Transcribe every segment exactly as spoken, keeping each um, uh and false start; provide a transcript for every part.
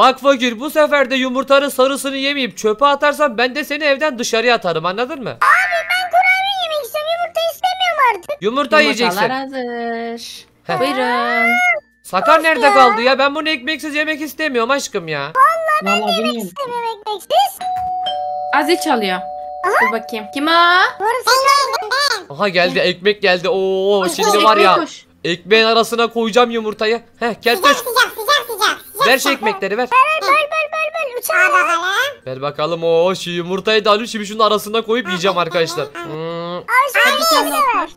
Bak fakir, bu sefer de yumurtanın sarısını yemeyip çöpe atarsan ben de seni evden dışarıya atarım, anladın mı? Abi ben kurabiye yemek istiyorum, yumurta istemiyorum artık. Yumurta yiyeceksin. Hazır. Heh. Buyurun. Sakar of nerede ya. kaldı ya? Ben bunu ekmeksiz yemek istemiyorum aşkım ya. Vallahi ben Vallahi yemek istemiyorum ekmeksiz. Aziz çalıyor. Dur bakayım. Kim o? Aha geldi, ekmek geldi. Oo koş, şimdi koş, var ya. Koş. Ekmeğin arasına koyacağım yumurtayı. Heh gel sıcak, koş. Sıcak, sıcak, sıcak, sıcak. Ver şu ekmekleri ver. Ver ver ver ver ver. Uçağı bakalım. Ver bakalım o şu yumurtayı da alayım. Şimdi şunun arasına koyup yiyeceğim arkadaşlar. Hmm.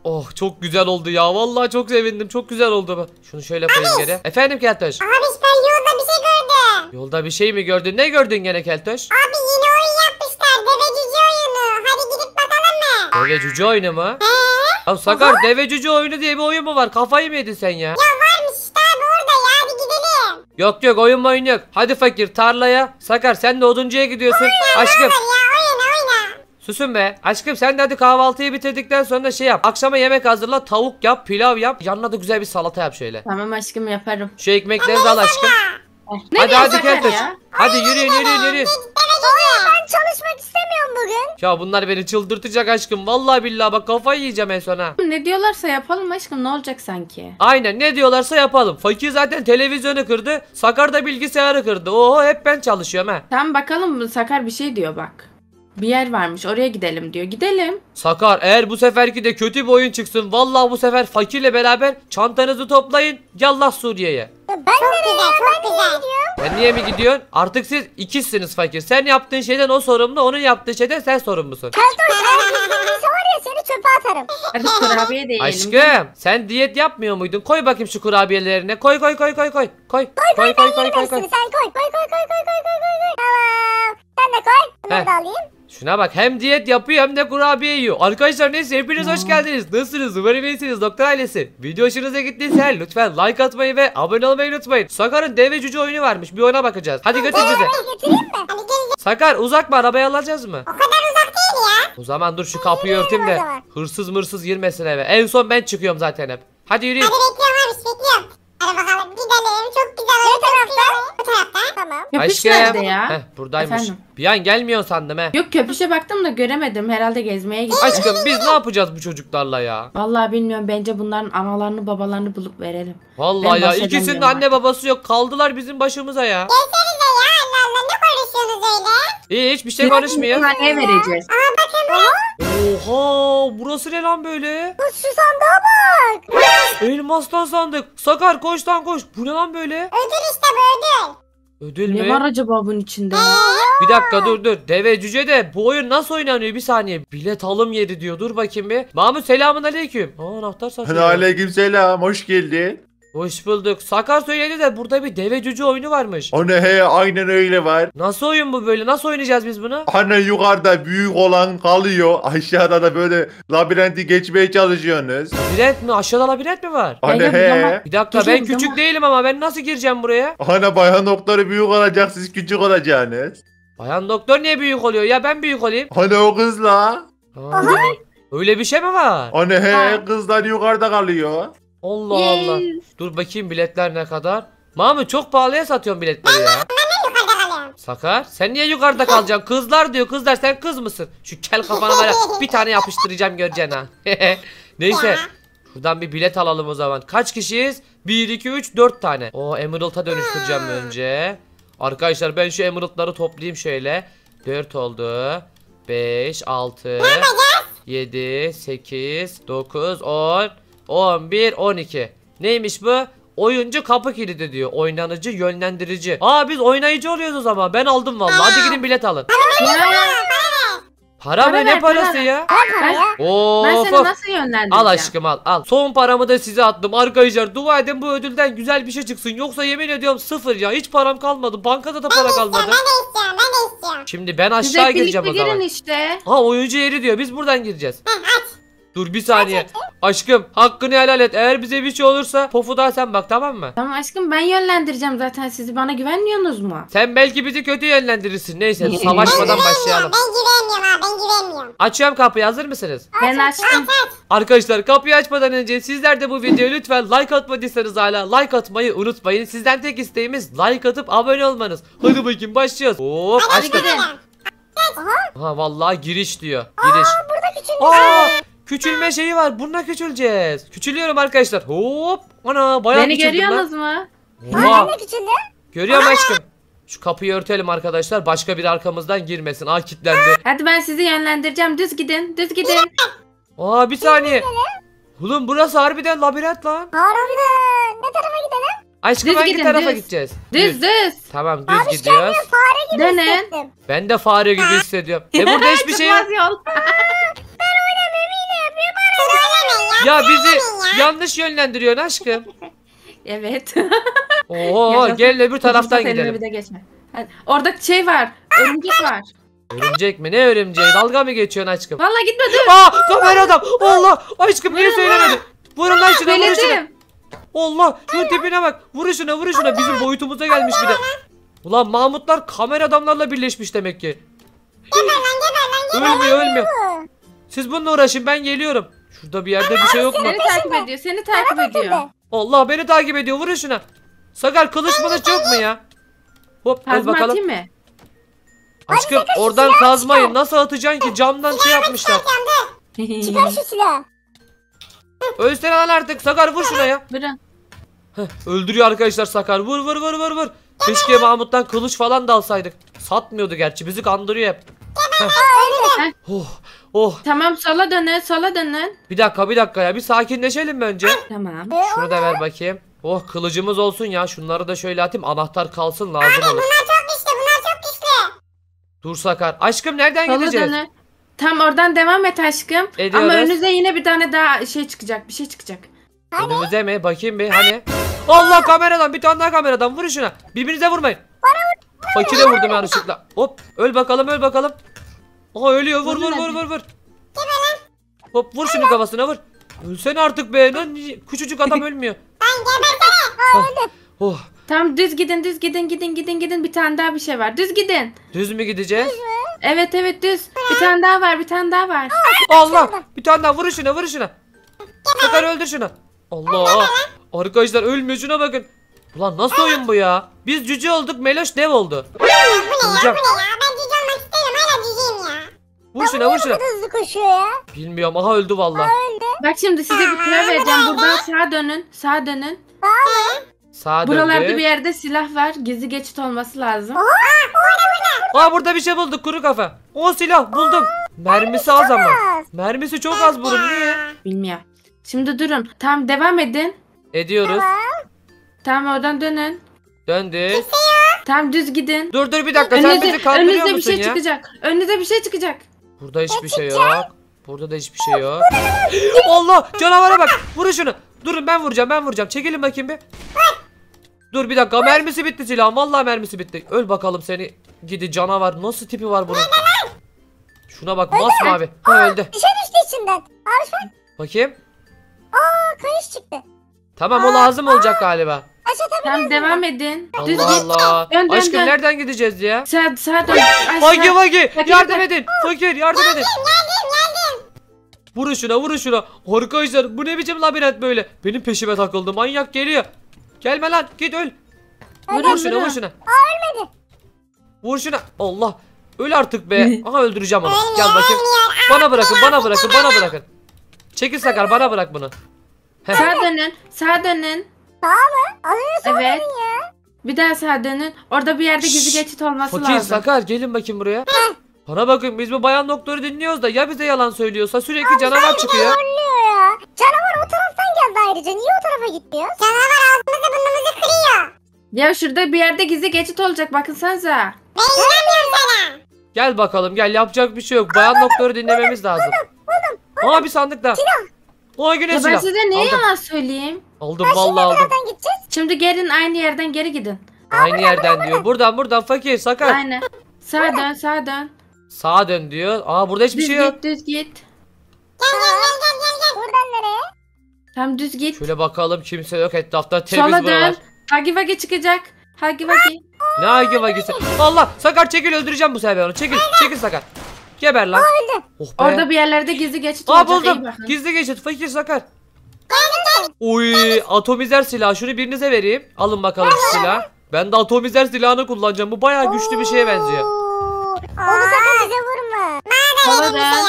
Oh çok güzel oldu ya. Vallahi çok sevindim. Çok güzel oldu. Şunu şöyle koyayım geri. Efendim Keltoş. Abi ben yolda bir şey gördüm. Yolda bir şey mi gördün? Ne gördün gene Keltoş? Abi yine oyun yapmışlar. Deve cüce oyunu. Hadi gidip bakalım mı? Deve cüce oyunu mu? He. Ya Sakar, deve cüce oyunu diye bir oyun mu var? Kafayı mı yedin sen ya? Ya varmış işte abi orada ya, hadi gidelim. Yok yok, oyun oyun yok. Hadi fakir tarlaya. Sakar sen de oduncuya gidiyorsun. Oyna, aşkım. Ya, oyna, oyna. Susun be. Aşkım sen de hadi kahvaltıyı bitirdikten sonra şey yap. Akşama yemek hazırla, tavuk yap, pilav yap. Yanına da güzel bir salata yap şöyle. Tamam aşkım, yaparım. Şu ekmekleri al aşkım. Oh. Hadi hadi Keltoş. Hadi yürüyün yürüyün yürüyün. Ben çalışmak istemiyorum bugün. Ya bunlar beni çıldırtacak aşkım. Vallahi billahi bak kafayı yiyeceğim en son ha. Ne diyorlarsa yapalım aşkım, ne olacak sanki? Aynen, ne diyorlarsa yapalım. Fakir zaten televizyonu kırdı. Sakar da bilgisayarı kırdı. Oho hep ben çalışıyorum ha. Tamam bakalım, Sakar bir şey diyor bak. Bir yer varmış, oraya gidelim diyor. Gidelim. Sakar eğer bu seferki de kötü bir oyun çıksın. Vallahi bu sefer fakirle beraber çantanızı toplayın. Yallah Suriye'ye. Ben çok nereye güzel, çok ben güzel. Sen niye mi gidiyorsun? Artık siz ikizsiniz fakir. Sen yaptığın şeyden o sorumlu, onun yaptığı şeyden sen sorumlusun. Keltoş var ya, seni çöpe atarım. Kurabiye de yiyelim. Aşkım sen diyet yapmıyor muydun? Koy bakayım şu kurabiyelerine. Koy koy koy koy koy. Koy koy koy koy koy koy koy. Sen koy koy koy koy koy koy koy. Tamam. Sen de koy. Bunu da alayım. Şuna bak, hem diyet yapıyor hem de kurabiye yiyor. Arkadaşlar neyse, hepiniz hoş geldiniz. Nasılsınız? Umarım iyisiniz doktor ailesi. Video hoşunuza gittiyse lütfen like atmayı ve abone olmayı unutmayın. Sakar'ın deve cüce oyunu varmış, bir oyuna bakacağız. Hadi götür bizi. Sakar uzak mı, arabayı alacağız mı? O kadar uzak değil ya. O zaman dur şu kapıyı örteyim de hırsız mırsız girmesin eve. En son ben çıkıyorum zaten hep. Hadi yürüyün. Hadi bekliyorum abi, bekliyorum. Hadi bakalım gidelim, çok güzel olur. Tamam. Köpüş nerede ya? Heh, buradaymış. Efendim? Bir an gelmiyor sandım he. Yok köpüşe baktım da göremedim. Herhalde gezmeye gitti. Aşkım biz ne yapacağız bu çocuklarla ya? Vallahi bilmiyorum. Bence bunların analarını babalarını bulup verelim. Vallahi ben ya ikisinin anne artık. babası yok. Kaldılar bizim başımıza ya. Gelsenize ya analarla, ne konuşuyorsunuz öyle? İyi, hiçbir şey konuşmuyor. Ne vereceğiz? Aa bak hemen. Oha burası ne lan böyle? Şu sandığa bak. Elmastan sandık. Sakar koştan koş. Bu ne lan böyle? Ödül işte bu, ödül. Ödül mü? Ne var acaba bunun içinde? Bir dakika dur dur. Deve cüce de bu oyun nasıl oynanıyor bir saniye. Bilet alım yeri diyor. Dur bakayım bir. Mahmut selamünaleyküm. Aa anahtar saçıyor. Aleykümselam. Hoş geldin. Hoş bulduk. Sakar söyledi de burada bir deve cüce oyunu varmış. Anne he, aynen öyle var. Nasıl oyun bu böyle? Nasıl oynayacağız biz bunu? Anne yukarıda büyük olan kalıyor. Aşağıda da böyle labirenti geçmeye çalışıyorsunuz. Labirent mi? Aşağıda labirent mi var? Anne he. Bir dakika Geçim, ben küçük ama. değilim ama ben nasıl gireceğim buraya? Anne bayan doktoru büyük olacak, siz küçük olacaksınız. Bayan doktor niye büyük oluyor ya, ben büyük olayım? Anne o kızla. Aha. Öyle bir şey mi var? Anne he ha. Kızlar yukarıda kalıyor. Allah yes. Allah. Dur bakayım biletler ne kadar. Mahmut çok pahalıya satıyorsun biletleri ya. Sakar sen niye yukarıda kalacaksın? Kızlar diyor, kızlar sen kız mısın? Şu kel kafana böyle bir tane yapıştıracağım göreceksin ha. Neyse. Şuradan bir bilet alalım o zaman. Kaç kişiyiz? bir, iki, üç, dört tane. Oo Emerald'a dönüştüreceğim önce. Arkadaşlar ben şu Emerald'ları toplayayım şöyle. dört oldu. beş, altı. yedi, sekiz, dokuz, on. on bir, on iki. Neymiş bu? Oyuncu kapı kilidi diyor. Oynanıcı yönlendirici. Aa biz oynayıcı oluyoruz o zaman. Ben aldım vallahi. Aa. Hadi gidin bilet alın. Para, para, para, para mı? Ne parası para. ya? Ben, Oo, ben seni nasıl yönlendireceğim? Al aşkım al al. Son paramı da size attım. Arkadaşlar dua edin bu ödülden güzel bir şey çıksın. Yoksa yemin ediyorum sıfır ya. Hiç param kalmadı. Bankada da para ben kalmadı. Ben istiyorum, ben istiyorum. Şimdi ben aşağı gireceğim o zaman. Size birlikte girin işte. Ha oyuncu yeri diyor. Biz buradan gireceğiz. Heh, aç. Dur bir saniye. Evet, evet. Aşkım hakkını helal et. Eğer bize bir şey olursa Pofu'da sen bak, tamam mı? Tamam aşkım, ben yönlendireceğim zaten sizi. Bana güvenmiyorsunuz mu? Sen belki bizi kötü yönlendirirsin. Neyse savaşmadan başlayalım. Ben güvenmiyorum abi, ben güvenmiyorum. Açıyorum kapıyı, hazır mısınız? Ben açtım. Arkadaşlar kapıyı açmadan önce sizler de bu videoya lütfen like atmadıysanız hala like atmayı unutmayın. Sizden tek isteğimiz like atıp abone olmanız. Hadi bakayım başlıyoruz. Hop açtık. Ha vallahi giriş diyor. Giriş. Aa, burada küçülme. Küçülme şeyi var. Bununla küçüleceğiz. Küçülüyorum arkadaşlar. Hop. Ana bayağı küçüldüm. Beni görüyorsunuz mu? Ben de küçüldüm. Görüyorum aşkım. Şu kapıyı örtelim arkadaşlar. Başka bir arkamızdan girmesin. Aa kilitlendi. Hadi ben sizi yönlendireceğim. Düz gidin. Düz gidin. Aa bir saniye. Oğlum burası harbiden labirent lan. Harbiden. Ne tarafa gidelim? Aşkım düz hangi gidin, tarafa düz gideceğiz? Düz düz. düz. Tamam düz abi, gidiyoruz. Abi fare gibi Dönen. hissettim. Ben de fare gibi hissediyorum. E burada hiçbir şey yok. Ya bizi yanlış yönlendiriyorsun aşkım. Evet. Oo gel öbür taraftan gidelim. De geçme. Hadi. Orada şey var. Örümcek var. Örümcek mi? Ne örümceği? Dalga mı geçiyorsun aşkım? Vallahi gitme dur. Aa kamera adam. Allah aşkım niye söylemedin? Vurun lan şuna, vurun şuna. Allah şu tipine bak. Vurun şuna, vurun şuna. Bizim boyutumuza gelmiş bir de. Ulan Mahmutlar kamera adamlarla birleşmiş demek ki. Geber lan, geber lan, geber. Ölmüyor, ölmüyor. Siz bununla uğraşın, ben geliyorum. Şurada bir yerde bir şey yok mu? Seni takip ediyor, seni takip ediyor. Allah beni takip ediyor, vurun şuna. Sakar kılıç mılıç yok mu ya? Hop hadi bakalım. Aşkım oradan kazmayın, nasıl atacaksın ki, camdan şey yapmışlar. Çıkar şu silahı. Ölsene lan artık Sakar, vur şuna ya. Öldürüyor arkadaşlar Sakar, vur vur vur vur vur. Keşke Mahmut'tan kılıç falan da alsaydık. Satmıyordu gerçi, bizi kandırıyor hep. Oh. Oh. Tamam sola dönün, sola dönün. Bir dakika bir dakika ya, bir sakinleşelim önce. Tamam. Şunu da ver bakayım. Oh kılıcımız olsun ya, şunları da şöyle atayım, anahtar kalsın, lazım olur. Abi bunlar çok güçlü, bunlar çok güçlü. Dur Sakar aşkım, nereden sola gideceğiz? Dönün. Tam oradan devam et aşkım. Ediyoruz. Ama önünüze yine bir tane daha şey çıkacak, bir şey çıkacak. Hadi. Önümüze mi? Bakayım bir hani. Allah kameradan bir tane daha, kameradan vurun şuna. Birbirinize vurmayın. Fakire vurdum yanlışlıkla. Hop öl bakalım, öl bakalım. Aha ölüyor, vur vur vur vur vur. Hop vur şunu kafasına, vur. Ölsene artık be lan, küçücük adam ölmüyor. Ben geberdim. Oh, oh. Tam düz gidin, düz gidin, gidin gidin gidin, bir tane daha bir şey var, düz gidin. Düz mü gideceğiz? Evet evet düz. Bir tane daha var, bir tane daha var. Allah bir tane daha, vur şuna, vur şuna. Sakar öldür şunu. Allah. Arkadaşlar ölmüyor, şuna bakın. Ulan nasıl oyun bu ya? Biz cüce olduk, Meloş dev oldu. Bu ne ya, bu ne ya, bu ne ya? Vur şuna, vur şuna. Hızlı koşuyor ya. Bilmiyorum, aha öldü vallahi. Bak şimdi size bir plan vereceğim. Buradan sağa dönün, sağa dönün. Sağa dönün. Buralarda bir yerde silah var, gizli geçit olması lazım. Aa burada bir şey bulduk, kuru kafa. O silah buldum. Mermisi az ama. Mermisi çok az bunun, niye? Bilmiyorum. Şimdi durun, tam devam edin. Ediyoruz. Tamam oradan dönün. Döndük. Tam düz gidin. Dur dur bir dakika, sen bizi kandırıyor musun ya? Önünüze bir şey çıkacak, önünüze bir şey çıkacak. Burada hiçbir şey yok. Burada da hiçbir şey yok. Allah canavara bak. Vurun şunu. Durun ben vuracağım, ben vuracağım. Çekilin bakayım bir. Dur bir dakika, mermisi bitti silahım. Vallahi mermisi bitti. Öl bakalım seni gidi canavar. Nasıl tipi var bunun? Şuna bak masmavi. Ha öldü. Dışarı düştü içinden. Arşan. Bakayım. Aa kayış çıktı. Tamam o lazım olacak galiba. Tamam devam edin. Düz Allah git. Allah. Aşkım dön. Nereden gideceğiz ya? Sağa sağa dön. Fakir fakir yardım edin. Fakir yardım edin. Geldim geldim. Vurun şuna, vurun şuna. Arkadaşlar bu ne biçim labirent böyle? Benim peşime takıldı. Manyak geliyor. Gelme lan, git öl. Vurun, vur şuna, vur şuna. Aa ölmedi. Vur şuna. Allah. Öl artık be. Aha öldüreceğim onu. Gel bakayım. Bana bırakın, bana bırakın, bana bırakın. Çekil Sakar, bana bırak bunu. Sağa dönün. Sağa dönün. Sağ mı? Alıyorsun evet. Ya. Bir daha sağa dönün. Orada bir yerde gizli geçit olması Fakir, lazım. Fakir Sakar gelin bakayım buraya. Hı. Bana bakın, biz bu bayan doktoru dinliyoruz da ya bize yalan söylüyorsa sürekli abi, canavar çıkıyor. Ya. Canavar o taraftan geldi ayrıca. Niye o tarafa gitmiyor? Canavar ağzımızı burnumuzu kırıyor. Ya şurada bir yerde gizli geçit olacak, bakınsanıza. Ben inanmıyorum sana. Gel bakalım gel, yapacak bir şey yok. Bayan oldum, doktoru dinlememiz oldum, lazım. Buldum buldum. Aa bir sandık daha. Silah. O güne silah. Ben size niye aldım. Yalan söyleyeyim? Aldım ben vallahi aldım. Şimdi gelin aynı yerden geri gidin. Aa, aynı buradan, yerden buradan, diyor. Buradan buradan Fakir Sakar. Aynen. Sağa dön, sağa dön. Sağa dön diyor. Aa burada hiçbir düz şey git, yok. Düz git, düz git. Gel gel gel gel. buradan nereye? Tam düz git. Şöyle bakalım, kimse yok etrafta, temiz Sola buralar. Dön. Hagi vagi çıkacak. Hagi vagi. Ne hagi vagisi? Allah, Sakar çekil, öldüreceğim bu sefer onu. Çekil, çekil Sakar. Geber lan. Oh, orada bir yerlerde gizli geçit olacak. Aa, buldum. Gizli geçit. Fakir Sakar. Oy, atomizer silah. Şunu birinize vereyim. Alın bakalım silah. Ben de atomizer silahını kullanacağım. Bu bayağı güçlü bir şeye benziyor. Onu sakın bize vurma. Sola dön.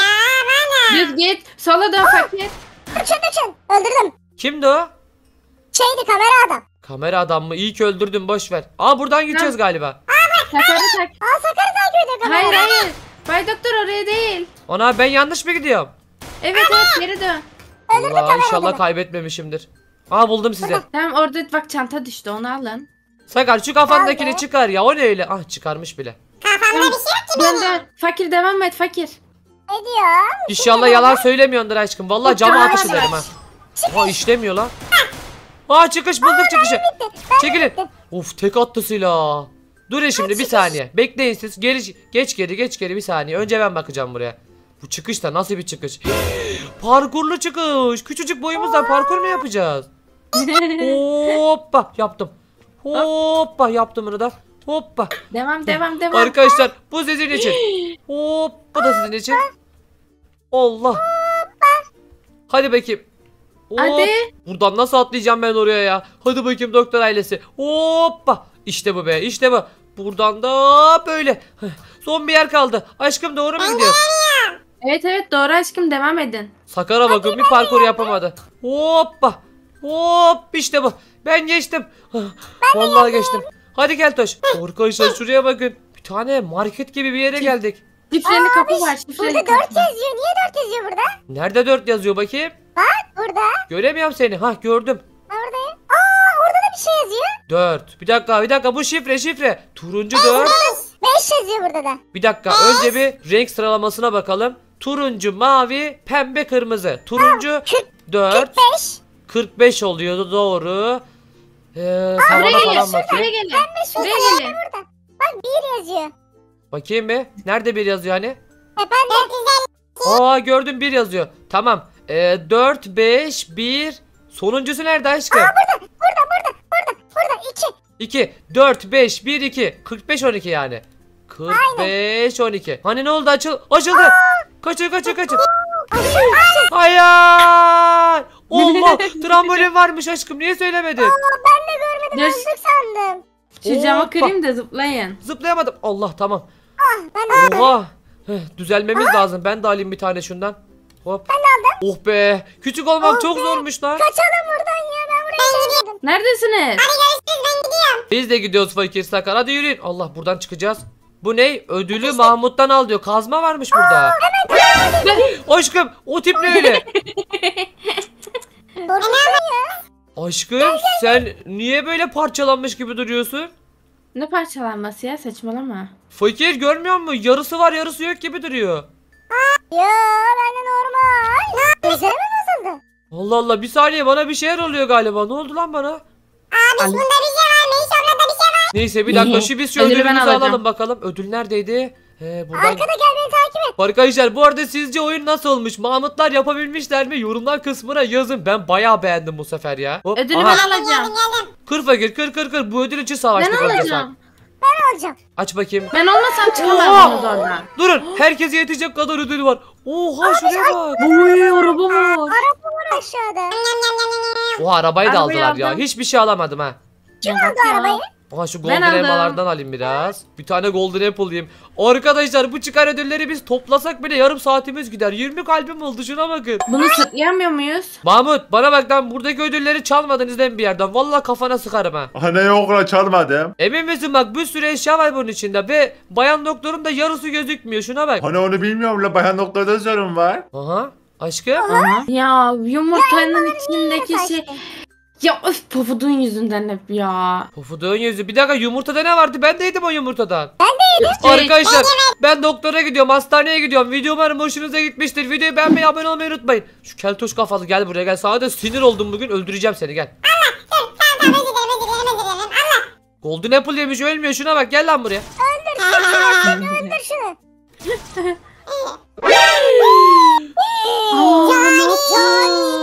Düz git. Sola dön Fakir. Uçun uçun. Öldürdüm. Kimdi o? Şeydi, kamera adam. Kamera adam mı? İyi ki öldürdüm, boşver. Aa, buradan gideceğiz galiba. Aa, bak. Sakarı tak. Aa, Sakarı takip ediyor. Hayır hayır. Bay Doktor oraya değil. Ona ben yanlış mı gidiyorum? Evet evet, geri dön. Allah, inşallah kaybetmemişimdir. Aa, buldum sizi. Tamam, orada bak çanta düştü, onu alın. Sakar şu kafandakini çıkar ya, o ne öyle? Ah, çıkarmış bile. Kafamda bir şey yok ki benim. Fakir devam et Fakir. Ediyor. İnşallah yalan söylemiyordur aşkım. Vallahi cama atış ederim ha. Aa, işlemiyor lan. Aa, çıkış bulduk, çıkışı. Çekilin. Of, tek attı silah. Durun şimdi bir saniye. Bekleyin siz. Geri, geç geri geç geri bir saniye. Önce ben bakacağım buraya. Bu çıkış da nasıl bir çıkış? Parkurlu çıkış. Küçücük boyumuzdan parkur mu yapacağız? Hoppa yaptım. Hoppa yaptım bunu da. Hoppa. Devam devam devam. Arkadaşlar bu sizin için. Hoppa da sizin için. Allah. Hadi bakayım. Hop. Hadi. Buradan nasıl atlayacağım ben oraya ya? Hadi bakayım doktor ailesi. Hoppa. İşte bu be, işte bu. Buradan da böyle. Son bir yer kaldı. Aşkım doğru mu gidiyor? Evet evet doğru aşkım, devam edin. Sakar'a bakın, bir parkur yapamadı. Hoppa. Hop, işte bu. Ben geçtim. Vallahi geçtim. Hadi gel Toş. Arkadaşlar şuraya bakın. Bir tane market gibi bir yere geldik. Şifreli kapı var. Şifreli burada kapı. Dört yazıyor. Niye dört yazıyor burada? Nerede dört yazıyor bakayım? Bak burada. Göremiyorum seni. Hah, gördüm. Oradayım. Aa, orada da bir şey yazıyor. Dört. Bir dakika bir dakika, bu şifre şifre. Turuncu dört. Beş yazıyor burada da. Bir dakika, önce bir renk sıralamasına bakalım. Turuncu, mavi, pembe, kırmızı. Turuncu dört. kırk beş oluyordu doğru. Eee tavana falan bakayım. Buraya gelin. Bak bir yazıyor. Bakayım be. Nerede bir yazıyor hani? Aa, gördüm, bir yazıyor. Tamam. Ee, dört, beş, bir. Sonuncusu nerede aşkım? Aa, burada, burada, burada, burada, burada. iki. iki. dört, beş, bir, iki. kırk beş, on iki yani. kırk beş, on iki. Hani ne oldu? Açıl, açıldı. Aa. Kaçın, kaçın, kaçın. Hayır. Allah, trambolin varmış aşkım. Niye söylemedin? Allah, ben de görmedim. Yanlışlık sandım. Şu camı kırayım da zıplayın. Zıplayamadım. Allah, tamam. Ah, ben oha. Heh, düzelmemiz Aa. lazım. Ben de alayım bir tane şundan. Hop. Ben aldım. Oh be. Küçük olmak oh çok be. zormuş lan. Kaçalım buradan ya. Ben buraya geldim. Neredesiniz? Hadi görüşürüz, ben gidiyorum. Biz de gidiyoruz Fakir Sakar. Hadi yürüyün. Allah, buradan çıkacağız. Bu ne? Ödülü Ateşim. Mahmut'tan al diyor. Kazma varmış Aa, burada. Evet. Aşkım o tip ne öyle? Aşkım gel, gel, sen gel. Niye böyle parçalanmış gibi duruyorsun? Ne parçalanması ya, saçmalama. Fakir görmüyor musun? Yarısı var yarısı yok gibi duruyor. Ya ben de normal. Üzerime basıldı. Allah Allah, bir saniye, bana bir şeyler oluyor galiba. Ne oldu lan bana? Abi bunda bir şey var. Neyse, orada bir şey var. Neyse bir dakika, şu biz şu ödülümüzü alalım bakalım. Ödül neredeydi? He, buradan... Arkada, gel beni takip et. Arkadaşlar bu arada sizce oyun nasıl olmuş? Mahmutlar yapabilmişler mi? Yorumlar kısmına yazın. Ben bayağı beğendim bu sefer ya. Hop, ödülü aha. ben alacağım. Kır Fakir, kır kır kır. Bu ödül için savaştık. Ben alacağım. Ben alacağım. Aç bakayım. Ben olmasam çıkamazsınız oradan. Durun, herkese yetecek kadar ödül var. Oha, abi, şuraya bak. Oy, araba var. Araba var aşağıda. O arabayı da arabayı aldılar aldım. ya. Hiçbir şey alamadım ha. Kim aldı arabayı? Aha, şu golden elmalardan alayım biraz. Bir tane golden apple yiyeyim. Arkadaşlar bu çıkan ödülleri biz toplasak bile yarım saatimiz gider. yirmi kalbim oldu, şuna bakın. Bunu sıklayamıyor muyuz? Mahmut bana bak lan, buradaki ödülleri çalmadınız değil mi bir yerden? Vallahi kafana sıkarım ha. Anne yok lan, çalmadım. Emin misin? Bak bir sürü eşya var bunun içinde ve bayan doktorun da yarısı gözükmüyor, şuna bak. Hani onu bilmiyorum la, bayan doktorda sorun var. Aha aşkım. Aha. Ya yumurtanın ya, içindeki şey. şey. Ya öf, pofudun yüzünden hep ya. Pofudun yüzü. Bir dakika, yumurtada ne vardı? Ben de yedim o yumurtadan. Ben de yedim. Arkadaşlar evet. ben doktora gidiyorum, hastaneye gidiyorum. Videom umarım hoşunuza gitmiştir. Videoyu beğenmeyi, abone olmayı unutmayın. Şu keltoş kafalı gel buraya gel. Sana da sinir oldum bugün, öldüreceğim seni gel. Allah dur, tamam, Allah. Golden apple yemiş, ölmüyor, şuna bak, gel lan buraya. Öldür şunu, öldür şunu. Johnny, Johnny.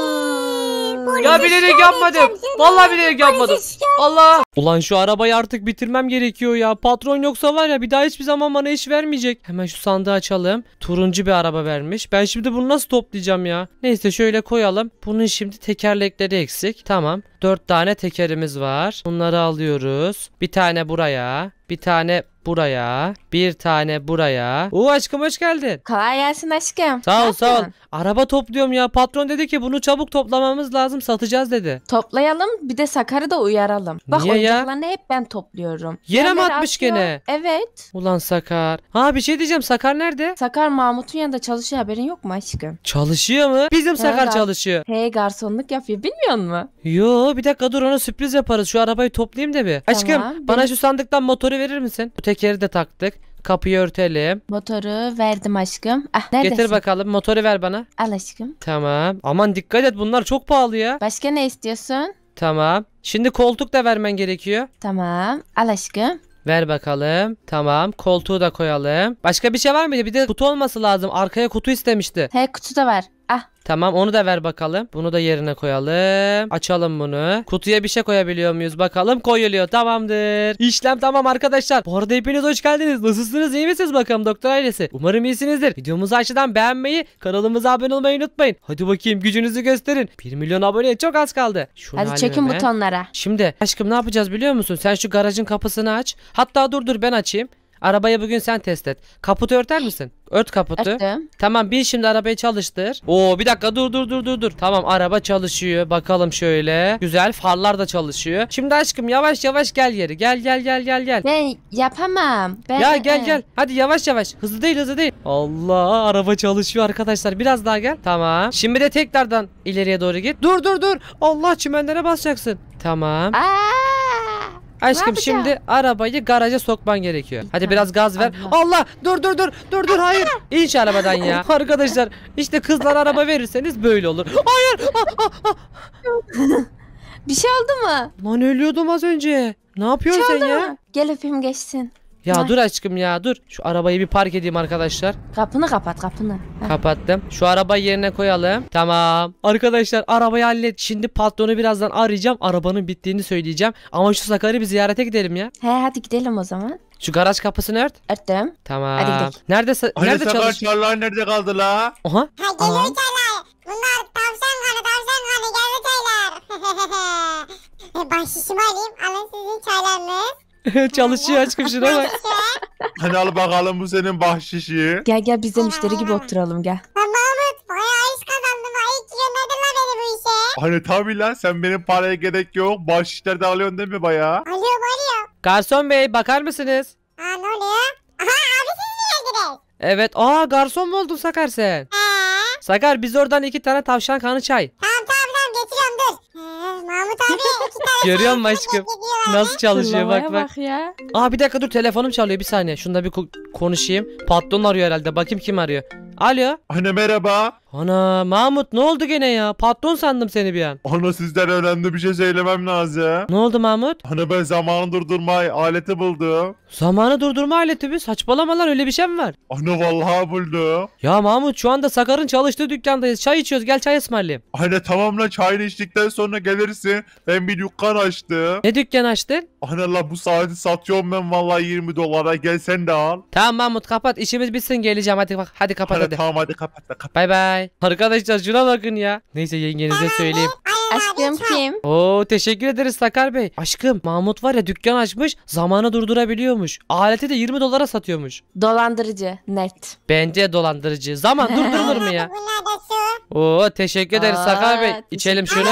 Vallahi bilerek yapmadım. Vallahi bilerek yapmadım. Allah. Ulan şu arabayı artık bitirmem gerekiyor ya. Patron yoksa var ya bir daha hiçbir zaman bana iş vermeyecek. Hemen şu sandığı açalım. Turuncu bir araba vermiş. Ben şimdi bunu nasıl toplayacağım ya? Neyse şöyle koyalım. Bunun şimdi tekerlekleri eksik. Tamam. Dört tane tekerimiz var. Bunları alıyoruz. Bir tane buraya. Bir tane buraya. Bir tane buraya. Oo aşkım hoş geldin. Kolay gelsin aşkım. Sağ ol sağ ol. Araba topluyorum ya. Patron dedi ki bunu çabuk toplamamız lazım. Satacağız dedi. Toplayalım bir de Sakar'ı da uyaralım. Bak oyuncaklarını hep ben topluyorum. Yere mi atmış gene? Evet. Ulan Sakar. Ha bir şey diyeceğim. Sakar nerede? Sakar Mahmut'un yanında çalışıyor. Haberin yok mu aşkım? Çalışıyor mu? Bizim Sakar çalışıyor. Hey garsonluk yapıyor. Bilmiyor musun? Yo bir dakika dur ona sürpriz yaparız. Şu arabayı toplayayım da bir. Aşkım bana şu sandıktan motoru verir misin? Bu tekeri de taktık. Kapıyı örtelim. Motoru verdim aşkım. Ah, neredesin? Getir bakalım. Motoru ver bana. Al aşkım. Tamam. Aman dikkat et bunlar çok pahalı ya. Başka ne istiyorsun? Tamam. Şimdi koltuk da vermen gerekiyor. Tamam. Al aşkım. Ver bakalım. Tamam. Koltuğu da koyalım. Başka bir şey var mıydı? Bir de kutu olması lazım. Arkaya kutu istemişti. He kutu da var. Ah. Tamam onu da ver bakalım. Bunu da yerine koyalım. Açalım bunu. Kutuya bir şey koyabiliyor muyuz bakalım. Koyuluyor. Tamamdır. İşlem tamam arkadaşlar. Bu arada hepiniz hoş geldiniz. Nasılsınız? İyi misiniz bakalım doktor ailesi? Umarım iyisinizdir. Videomuzu aşağıdan beğenmeyi, kanalımıza abone olmayı unutmayın. Hadi bakayım gücünüzü gösterin. bir milyon aboneye çok az kaldı. Şunu hadi çekin be. Butonlara. Şimdi aşkım ne yapacağız biliyor musun? Sen şu garajın kapısını aç. Hatta dur dur ben açayım. Arabayı bugün sen test et. Kaputu örter misin? Ört kaputu. Örtüm. Tamam bil şimdi arabayı çalıştır. Oo bir dakika dur dur dur dur dur. Tamam araba çalışıyor. Bakalım şöyle. Güzel farlar da çalışıyor. Şimdi aşkım yavaş yavaş gel geri. Gel gel gel gel gel. Ben yapamam. Ben... Ya gel gel. Hadi yavaş yavaş. Hızlı değil hızlı değil. Allah araba çalışıyor arkadaşlar. Biraz daha gel. Tamam. Şimdi de tekrardan ileriye doğru git. Dur dur dur. Allah çimenlere basacaksın. Tamam. Aa! Aşkım şimdi arabayı garaja sokman gerekiyor. Hadi biraz gaz ver. Allah, Allah dur dur dur dur dur hayır. İn şu arabadan ya. Arkadaşlar işte kızlara araba verirseniz böyle olur. Hayır. Bir şey oldu mu? Lan ölüyordum az önce. Ne yapıyorsun şey sen ya? Mu? Gel öpeyim geçsin. Ya ay. Dur aşkım ya dur. Şu arabayı bir park edeyim arkadaşlar. Kapını kapat kapını. Kapattım. Şu arabayı yerine koyalım. Tamam. Arkadaşlar arabayı hallet. Şimdi patronu birazdan arayacağım. Arabanın bittiğini söyleyeceğim. Ama şu Sakar'ı bir ziyarete gidelim ya. He hadi gidelim o zaman. Şu garaj kapısını ört. Örttüm. Tamam. Hadi gidelim. Nerede, hani nerede Sakar çarlar nerede kaldı la? Oha. Hay geliyor çarlar. Bunlar tavşan kanı tavşan kanı geldi çaylar. Ben şişimi alayım. Alın sizin çaylarınız. Çalışıyor aşkım şuna bak. Hadi al bakalım bu senin bahşişi. Gel gel biz de müşteri gibi oturalım gel. Lan Mahmut bayağı iş kazandım. İyi ki gönderdin lan beni bu işe. Hani tabi lan sen benim paraya gerek yok. Bahşişler de alıyorsun değil mi bayağı? Alıyorum alıyorum. Garson bey bakar mısınız? Aa ne oluyor? Aha abi siz mi geldiniz? Evet aa garson mu oldun Sakar sen? Ee? Sakar biz oradan iki tane tavşan kanı çay. Tamam tamam tamam getiriyorum dur. Ee, Mahmut abi iki tane. Görüyor musun aşkım? Nasıl çalışıyor bak bak. Ya. Aa bir dakika dur telefonum çalıyor bir saniye. Şunda bir ko konuşayım. Patron arıyor herhalde. Bakayım kim arıyor. Alo. Anne merhaba. Ana Mahmut ne oldu gene ya? Patron sandım seni bir an. Ana sizden önemli bir şey söylemem lazım. Ne oldu Mahmut? Ana ben zamanı durdurma aleti buldum. Zamanı durdurma aleti mi? Saçmalama lan öyle bir şey mi var? Ana vallahi buldum. Ya Mahmut şu anda Sakar'ın çalıştığı dükkandayız. Çay içiyoruz gel çay ısmarlayayım. Ana tamam lan çayını içtikten sonra gelirsin. Ben bir dükkan açtım. Ne dükkan açtın? Ana la bu saati satıyorum ben vallahi yirmi dolara gel sen de al. Tamam Mahmut kapat işimiz bitsin geleceğim hadi bak hadi kapat ana, hadi. Tamam hadi kapat da kapat. Bay bay. Arkadaşlar şuna bakın ya. Neyse yengenize söyleyeyim. Aşkım kim? Oo teşekkür ederiz Sakar Bey. Aşkım Mahmut var ya dükkan açmış zamanı durdurabiliyormuş. Aleti de yirmi dolara satıyormuş. Dolandırıcı net. Bence dolandırıcı. Zaman durdurulur mu ya? Oo teşekkür ederiz aa, Sakar Bey. İçelim şunu.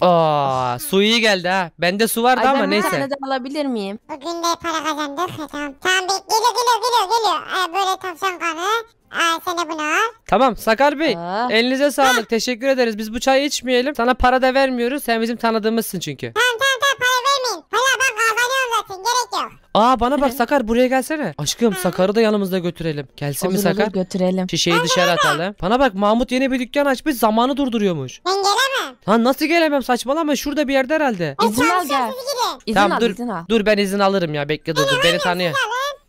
Aa, su iyi geldi ha. Bende su vardı ay, ama ben neyse. Ben bir tane de alabilir miyim? Bugün de para kazandık. Tamam tamam geliyor geliyor geliyor geliyor. Ee, böyle tavşan kanı. Aa, sen de bunu al. Tamam Sakar Bey aa. Elinize sağlık ha. Teşekkür ederiz. Biz bu çayı içmeyelim. Sana para da vermiyoruz. Sen bizim tanıdığımızsın çünkü. Tamam tamam tamam para vermeyin. Valla ben kazanıyorum zaten gerek yok. Aa bana bak Sakar buraya gelsene. Aşkım ha. Sakar'ı da yanımızda götürelim. Gelsin olur, mi Sakar? Olur, götürelim. Şişeyi ben dışarı atalım. Atalım. Bana bak Mahmut yeni bir dükkan açmış zamanı durduruyormuş. Ben gelemem. Lan nasıl gelemem saçmalama şurada bir yerde herhalde. İzin, izin al gel. İzin tamam, al dur, izin al. Dur ben izin alırım ya bekle dur. Beni tanıyor.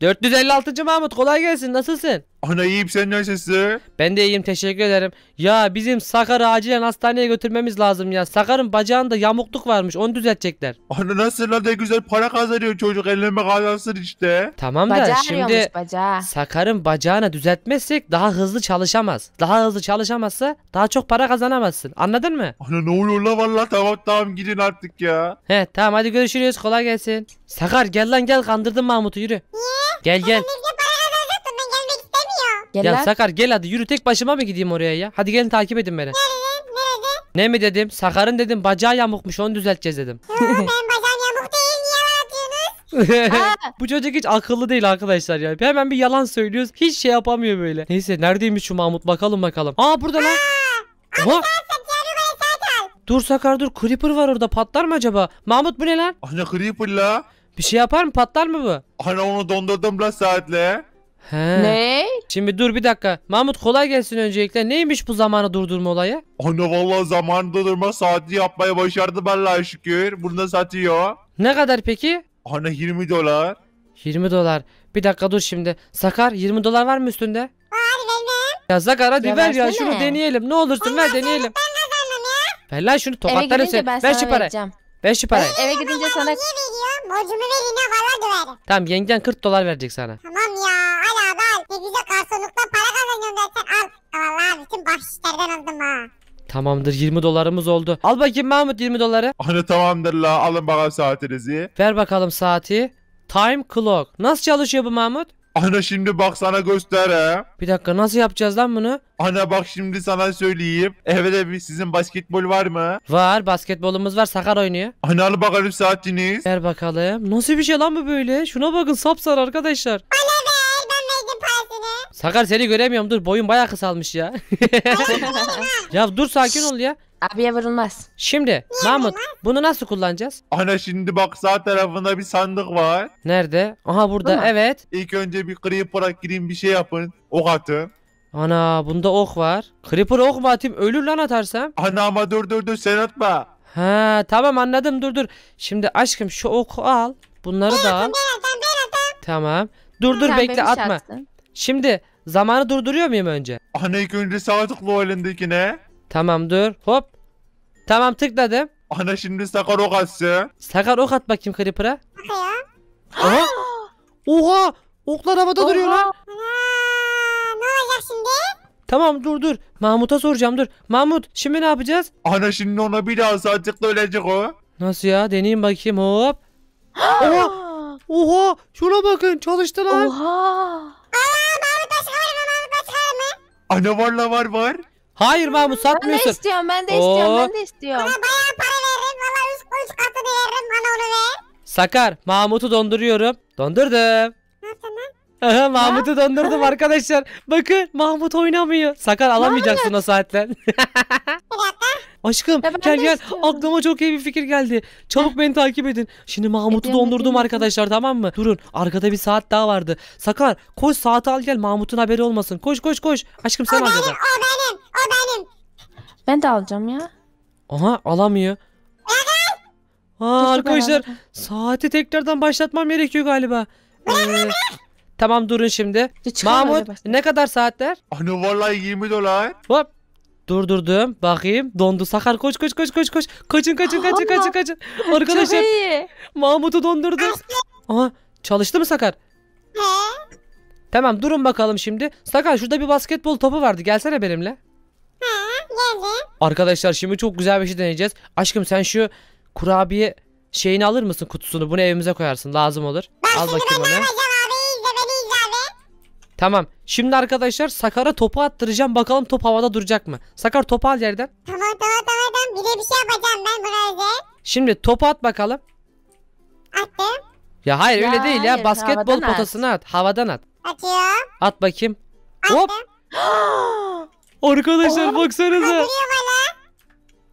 dört yüz elli altıncı Mahmut, kolay gelsin, nasılsın? Ana iyiyim, sen nasılsın? Ben de iyiyim, teşekkür ederim. Ya bizim Sakar'ı acilen hastaneye götürmemiz lazım ya. Sakar'ın bacağında yamukluk varmış, onu düzeltecekler. Ana nasıl lan, ne güzel para kazanıyor çocuk, ellenme kazansın işte. Tamam da bacağı şimdi bacağı. Sakar'ın bacağını düzeltmezsek daha hızlı çalışamaz. Daha hızlı çalışamazsa daha çok para kazanamazsın, anladın mı? Ana ne oluyor lan valla, tamam tamam gidin artık ya. He tamam, hadi görüşürüz, kolay gelsin. Sakar gel lan gel, kandırdın Mahmut'u, yürü. Niye? Gel gel. Gel ya lan. Sakar gel hadi yürü, tek başıma mı gideyim oraya ya? Hadi gelin takip edin beni. Nerede? Nerede? Ne mi dedim? Sakar'ın dedim bacağı yamukmuş, onu düzelteceğiz dedim. Yo, ben bacağım yamuk değil, niye yalan atıyorsunuz? Bu çocuk hiç akıllı değil arkadaşlar ya. Hemen bir yalan söylüyoruz, hiç şey yapamıyor böyle. Neyse neredeymiş şu Mahmut, bakalım bakalım. Aa burada lan. Oha. Dur Sakar dur, Creeper var orada, patlar mı acaba? Mahmut bu ne lan? Ana Creeper la. Bir şey yapar mı, patlar mı bu? Ana onu dondurdum la saatle. He. Ne? Şimdi dur bir dakika. Mahmut kolay gelsin öncelikle. Neymiş bu zamanı durdurma olayı? Ana vallahi zamanı durdurma saati yapmayı başardım Allah'a şükür. Bunu da satıyor. Ne kadar peki? Ana yirmi dolar. yirmi dolar. Bir dakika dur şimdi. Sakar yirmi dolar var mı üstünde? Var benim. Ya Sakar hadi ya ver ya şunu mi? Deneyelim. Ne olursun Allah ver deneyelim. Ver lan şunu, tokatlarım seni. Ben ver şu parayı. Ver şu parayı. Eve gidince sana... Niye veriyorum? Borcumu vereyim ya valla döverim. Tamam yengen kırk dolar verecek sana. Tamam ya. Ne güzel garsonluktan para kazanıyorum dersen al. Vallahi bütün bahşişlerden aldım ha. Tamamdır, yirmi dolarımız oldu. Al bakayım Mahmut yirmi doları. Hani tamamdır la, alın bakalım saatinizi. Ver bakalım saati. Time clock. Nasıl çalışıyor bu Mahmut? Ana şimdi bak sana göster ha. Bir dakika, nasıl yapacağız lan bunu? Ana bak şimdi sana söyleyeyim. Evet bir sizin basketbol var mı? Var, basketbolumuz var, Sakar oynuyor. Ana al bakalım saatiniz. Ver bakalım. Nasıl bir şey lan bu böyle? Şuna bakın, sapsarı arkadaşlar. Ana be. Sakar seni göremiyorum, dur boyun bayağı kısalmış ya. Ya dur sakin ol ya. Abiye vurulmaz. Şimdi niye Mahmut vurulmaz? Bunu nasıl kullanacağız? Ana şimdi bak sağ tarafında bir sandık var. Nerede? Aha burada. Hı, evet. İlk önce bir creeper'a gireyim, bir şey yapın. Ok atın. Ana bunda ok var. Creeper'a ok mu atayım? Ölür lan atarsam. Ana ama dur dur dur sen atma. Ha tamam anladım, dur dur. Şimdi aşkım şu oku al. Bunları ben da atın, al. Ben atın, ben atın. Tamam. Dur dur sen bekle atma. Şarttın. Şimdi zamanı durduruyor muyum önce? Ana ilk önce sağa tıkla o elindekine. Tamam dur hop. Tamam tıkladım. Ana şimdi Sakar ok atsın. Sakar ok at bakayım Creeper'a. Aha. Oha. Oklar havada Oha. duruyor lan. Ne olacak şimdi? Tamam dur dur. Mahmut'a soracağım dur. Mahmut şimdi ne yapacağız? Ana şimdi ona bir daha sağ tıkla, ölecek o. Nasıl ya? Deneyeyim bakayım hop. Oha. Oha. Şuna bakın, çalıştı lan. Oha. Ana varla var var. Hayır Mahmut satmıyorsun. Ben de istiyorum, ben de istiyorum, Oo. ben de istiyorum. Bana bayağı para veririm, valla üç, üç katı veririm, bana onu ver. Sakar, Mahmut'u donduruyorum. Dondurdum. Aha, Mahmut'u dondurdum arkadaşlar. Bakın Mahmut oynamıyor. Sakar alamayacaksın o saatten. Aşkım gel gel, aklıma çok iyi bir fikir geldi. Çabuk beni takip edin. Şimdi Mahmut'u dondurdum arkadaşlar, tamam mı? Durun, arkada bir saat daha vardı. Sakar koş saati al gel, Mahmut'un haberi olmasın. Koş koş koş. Aşkım sen al. O benim, o benim, o benim. Ben de alacağım ya. Aha alamıyor. Aa, arkadaşlar saati tekrardan başlatmam gerekiyor galiba. Ee, tamam durun şimdi. Mahmut ne kadar saatler? Ana vallahi yirmi dolar. Hop. Durdurdum. Bakayım. Dondu. Sakar koş koş koş koş koş. Kaçın kaçın kaçın kaçın kaçın. Arkadaşlar Mahmut'u dondurdum. Aha, çalıştı mı Sakar? He. Tamam durun bakalım şimdi. Sakar şurada bir basketbol topu vardı. Gelsene benimle. He, geldim. Arkadaşlar şimdi çok güzel bir şey deneyeceğiz. Aşkım sen şu kurabiye şeyini alır mısın, kutusunu? Bunu evimize koyarsın. Lazım olur. Ben al bakayım onu. Tamam. Şimdi arkadaşlar Sakar'a topu attıracağım. Bakalım top havada duracak mı? Sakar topu al yerden. Tamam tamam tamam. Bir de bir şey yapacağım ben buna özel. Şimdi topu at bakalım. Attım. Ya hayır ya öyle hayır, değil ya. Basketbol potasına at. at. Havadan at. Atıyorum. At bakayım. Attım. Hop. Arkadaşlar oh. baksanıza. Ha,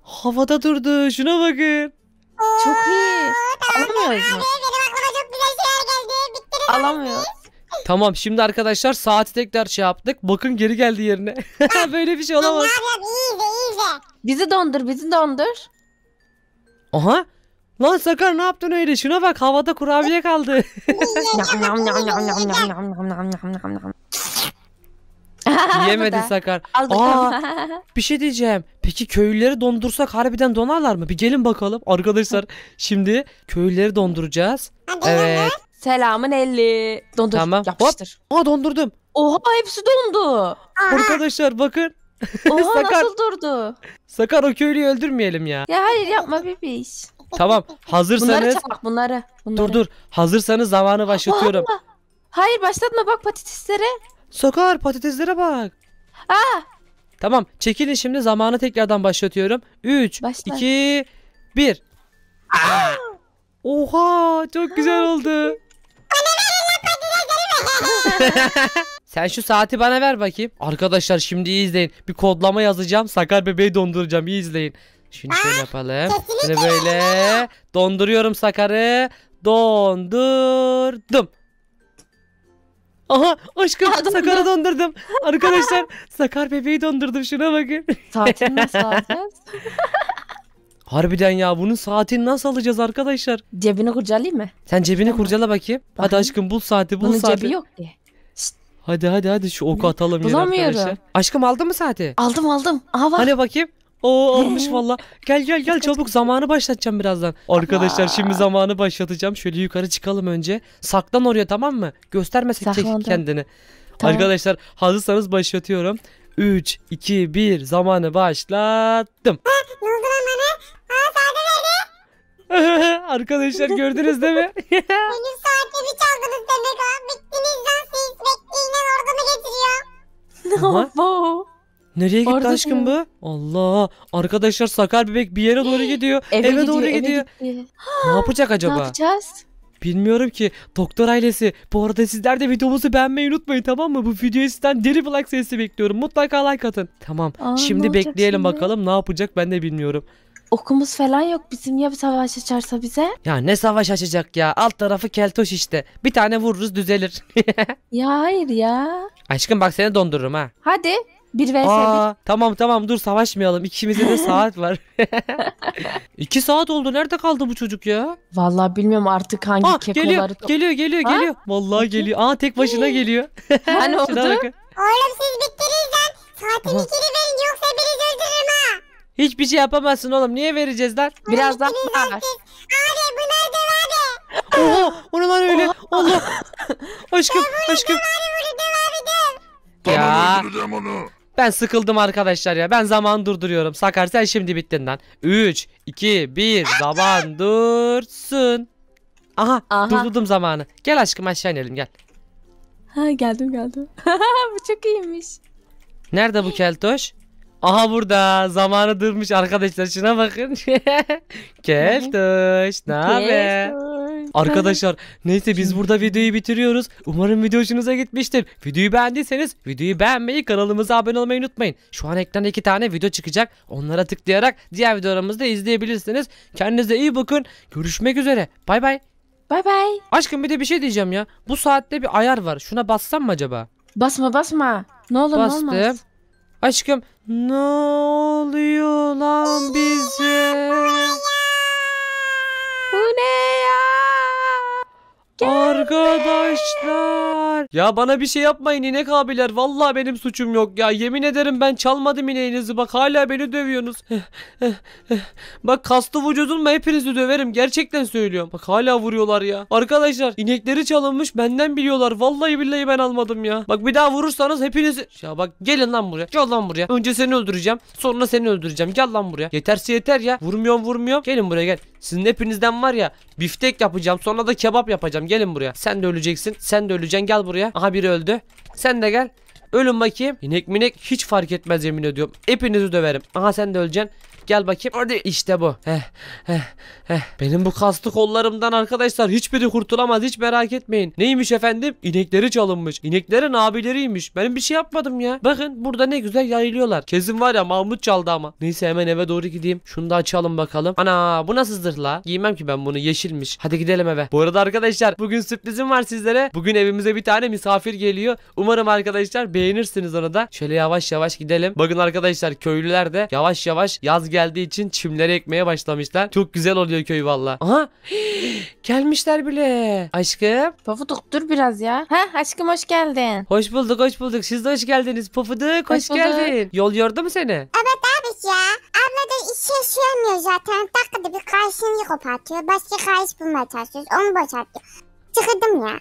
havada durdu. Şuna bakın. Oo, çok iyi. Tamam, alamıyoruz tamam, mu? Benim aklıma çok güzel şeyler geldi. Bittiniz. Alamıyoruz. Tamam şimdi arkadaşlar saati tekrar şey yaptık. Bakın geri geldi yerine. Böyle bir şey olamaz. Bizi dondur, bizi dondur. Aha. Lan Sakar ne yaptın öyle? Şuna bak, havada kurabiye kaldı. Yemedi Sakar. Aa, bir şey diyeceğim. Peki köylüleri dondursak harbiden donarlar mı? Bir gelin bakalım. Arkadaşlar şimdi köylüleri donduracağız. Evet. Selamın elli. Dondur. Tamam. Yapıştır. Hop. Aa, dondurdum. Oha, hepsi dondu. Arkadaşlar bakın. Oha, Sakar, nasıl durdu? Sakar o köylüyü öldürmeyelim ya. Ya hayır, yapma bebiş. Tamam, hazırsanız. Bunları çabuk, bunları, bunları. Dur dur. Hazırsanız zamanı başlatıyorum. Oha, hayır başlatma, bak patateslere. Sakar patateslere bak. Aa. Tamam, çekilin şimdi, zamanı tekrardan başlatıyorum. üç, başla. iki, bir. Aa. Oha, çok güzel oldu. Sen şu saati bana ver bakayım. Arkadaşlar şimdi iyi izleyin. Bir kodlama yazacağım. Sakar bebeği donduracağım. İyi izleyin. Şimdi şöyle yapalım. Böyle böyle. Donduruyorum Sakar'ı. Dondurdum. Aha aşkım, Sakar'ı dondurdum. Arkadaşlar Sakar bebeği dondurdum. Şuna bakın. Saatini nasıl alacağız? Harbiden ya, bunun saatini nasıl alacağız arkadaşlar? Cebini kurcalayayım mı? Sen cebini tamam. kurcala bakayım. Bakın. Hadi aşkım bul saati, bul Bunun saati. Bunun cebi yok diye. Hadi hadi hadi şu oku atalım yine arkadaşlar. Aşkım aldın mı saati? Aldım aldım. Aha bak. Hani bakayım. Oo, almış valla. Gel gel gel çabuk, zamanı başlatacağım birazdan. Arkadaşlar şimdi zamanı başlatacağım. Şöyle yukarı çıkalım önce. Saklan oraya, tamam mı? Göstermesin kendini. Tamam. Arkadaşlar hazırsanız başlatıyorum. üç, iki, bir zamanı başlattım. Ne oldu lan bana? Aa, saati verdi. Arkadaşlar gördünüz değil mi? Benim saatimi çaldınız demek ha. Bittiniz lan. Oho. Nereye gitti orada aşkım mi? Bu? Allah. Arkadaşlar Sakar bebek bir yere doğru gidiyor. Eve, eve gidiyor, doğru eve gidiyor. gidiyor. Ne yapacak acaba? Ne yapacağız? Bilmiyorum ki. Doktor ailesi, bu arada sizler de videomuzu beğenmeyi unutmayın, tamam mı? Bu videoyu sizden deli plak sesi bekliyorum. Mutlaka like atın. Tamam. Aa, şimdi bekleyelim şimdi? Bakalım ne yapacak, ben de bilmiyorum. Okumuz falan yok bizim ya, bir savaş açarsa bize? Ya ne savaş açacak ya? Alt tarafı keltoş işte. Bir tane vururuz düzelir. Ya hayır ya. Aşkım bak seni dondururum ha. Hadi. Bir vs bir. Tamam tamam dur, savaşmayalım. İkimizde de saat var. İki saat oldu. Nerede kaldı bu çocuk ya? Vallahi bilmiyorum artık hangi Aa, kekoları. Geliyor geliyor geliyor. Ha? geliyor. Vallahi geliyor. Aa tek başına geliyor. Ha ne oldu? Oğlum siz bittiniz lan. Saatini geri verin yoksa beni öldürürüm ha. Hiçbir şey yapamazsın oğlum. Niye vereceğiz lan? Biraz daha var. Abi bu nerede abi? Oha onu lan öyle. Oha. Allah. Aşkım aşkım. Ya ben sıkıldım arkadaşlar ya. Ben zaman durduruyorum. Sakar sen şimdi bittin lan. üç, iki, bir zaman dursun. Aha, Aha durdurdum zamanı. Gel aşkım aşağı inelim gel. Ha geldim geldim. Bu çok iyiymiş. Nerede bu keltoş? Aha burada, zamanı durmuş arkadaşlar, şuna bakın. Keltoş ne haber? Arkadaşlar neyse biz burada videoyu bitiriyoruz. Umarım video hoşunuza gitmiştir. Videoyu beğendiyseniz videoyu beğenmeyi, kanalımıza abone olmayı unutmayın. Şu an ekranda iki tane video çıkacak. Onlara tıklayarak diğer videolarımızı da izleyebilirsiniz. Kendinize iyi bakın. Görüşmek üzere. Bay bay. Bay bay. Aşkım bir de bir şey diyeceğim ya. Bu saatte bir ayar var. Şuna bassam mı acaba? Basma basma. Ne olur ne olmaz. Bastım. Aşkım ne oluyor lan bize? Bu ne ya? Arkadaşlar ya bana bir şey yapmayın inek abiler, vallahi benim suçum yok ya, yemin ederim ben çalmadım ineğinizi, bak hala beni dövüyorsunuz. Bak kaslı vücudumla hepinizi döverim, gerçekten söylüyorum, bak hala vuruyorlar ya. Arkadaşlar inekleri çalınmış, benden biliyorlar, vallahi billahi ben almadım ya. Bak bir daha vurursanız hepinizi, ya bak gelin lan buraya, gel lan buraya, önce seni öldüreceğim sonra seni öldüreceğim, gel lan buraya, yeterse yeter ya, vurmuyorum vurmuyorum, gelin buraya gel. Sizin hepinizden var ya, biftek yapacağım sonra da kebap yapacağım, gelin buraya. Sen de öleceksin, sen de öleceksin, gel buraya. Aha biri öldü, sen de gel. Ölün bakayım. İnek minek hiç fark etmez, yemin ediyorum hepinizi döverim. Aha sen de öleceksin, gel bakayım. Hadi işte bu. Heh, heh, heh. Benim bu kaslı kollarımdan arkadaşlar hiçbiri kurtulamaz, hiç merak etmeyin. Neymiş efendim? İnekleri çalınmış. İneklerin abileriymiş. Benim bir şey yapmadım ya. Bakın burada ne güzel yayılıyorlar. Kesin var ya Mahmut çaldı ama. Neyse hemen eve doğru gideyim. Şunu da açalım bakalım. Ana bu nasıl zırh la? Giymem ki ben bunu, yeşilmiş. Hadi gidelim eve. Bu arada arkadaşlar bugün sürprizim var sizlere. Bugün evimize bir tane misafir geliyor. Umarım arkadaşlar beğenirsiniz onu da. Şöyle yavaş yavaş gidelim. Bakın arkadaşlar köylüler de yavaş yavaş yaz geldiği için çimlere ekmeye başlamışlar. Çok güzel oluyor köy valla. Aha gelmişler bile. Aşkım. Pofuduk dur biraz ya. Ha aşkım hoş geldin. Hoş bulduk hoş bulduk. Siz de hoş geldiniz. Pofuduk hoş, hoş geldin. Yol yordu mu seni? Evet abi ya. Abla da işe yaşayamıyor zaten. Dakikada bir karşını kopartıyor. Başka karşı bulmaya çalışıyoruz. Onu boşaltıyor. Çıkırdım ya.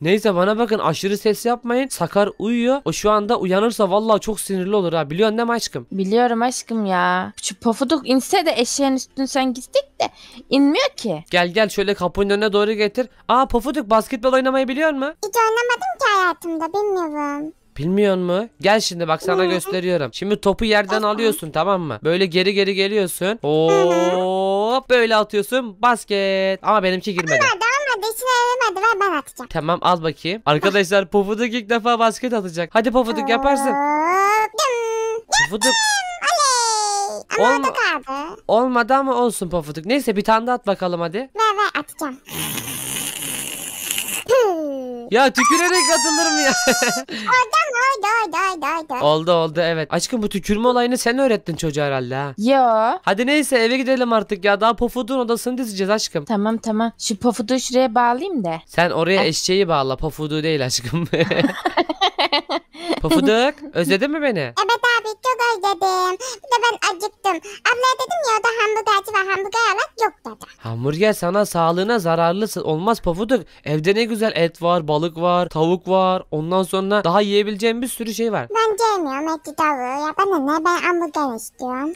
Neyse bana bakın, aşırı ses yapmayın. Sakar uyuyor. O şu anda uyanırsa vallahi çok sinirli olur ha. Biliyorsun değil mi aşkım? Biliyorum aşkım ya. Şu pofuduk inse de eşeğin üstüne sen gittik de inmiyor ki. Gel gel şöyle kapının önüne doğru getir. Aa pofuduk, basketbol oynamayı biliyor musun? Hiç oynamadım ki hayatımda, bilmiyorum. Bilmiyor mu? Gel şimdi bak sana gösteriyorum. Şimdi topu yerden alıyorsun, tamam mı? Böyle geri geri geliyorsun. Hop böyle atıyorsun. Basket. Ama benimki girmedi. Dişini elemedi ve ben atacağım. Tamam al bakayım. Arkadaşlar Pofuduk ilk defa basket atacak. Hadi Pofuduk yaparsın. Pofuduk. Olma olmadı abi. Olmadı ama olsun Pofuduk. Neyse bir tane de at bakalım hadi. Ve ve atacağım. Ya tükürerek atılır mı ya? Oldu oldu oldu oldu. Oldu oldu evet. Aşkım bu tükürme olayını sen öğrettin çocuğa herhalde ha. Yo. Hadi neyse eve gidelim artık ya. Daha Pofuduk'un odasını dizeceğiz aşkım. Tamam tamam. Şu Pofuduk'u şuraya bağlayayım da. Sen oraya ha. Eşeği bağla. Pofuduk'u değil aşkım. Pofuduk özledin mi beni? Evet abi çok özledim. Bir de ben acıktım. Ablaya dedim ya, o da hamburgerci var, hamburger alak yok dedi. Hamburger sana sağlığına zararlısın. Olmaz Pofuduk. Evde ne güzel et var, balık var, tavuk var. Ondan sonra daha yiyebileceğim bir sürü şey var. Ben gelmiyorum eti tavuğu. Ya bana ne, ben hamburger istiyorum.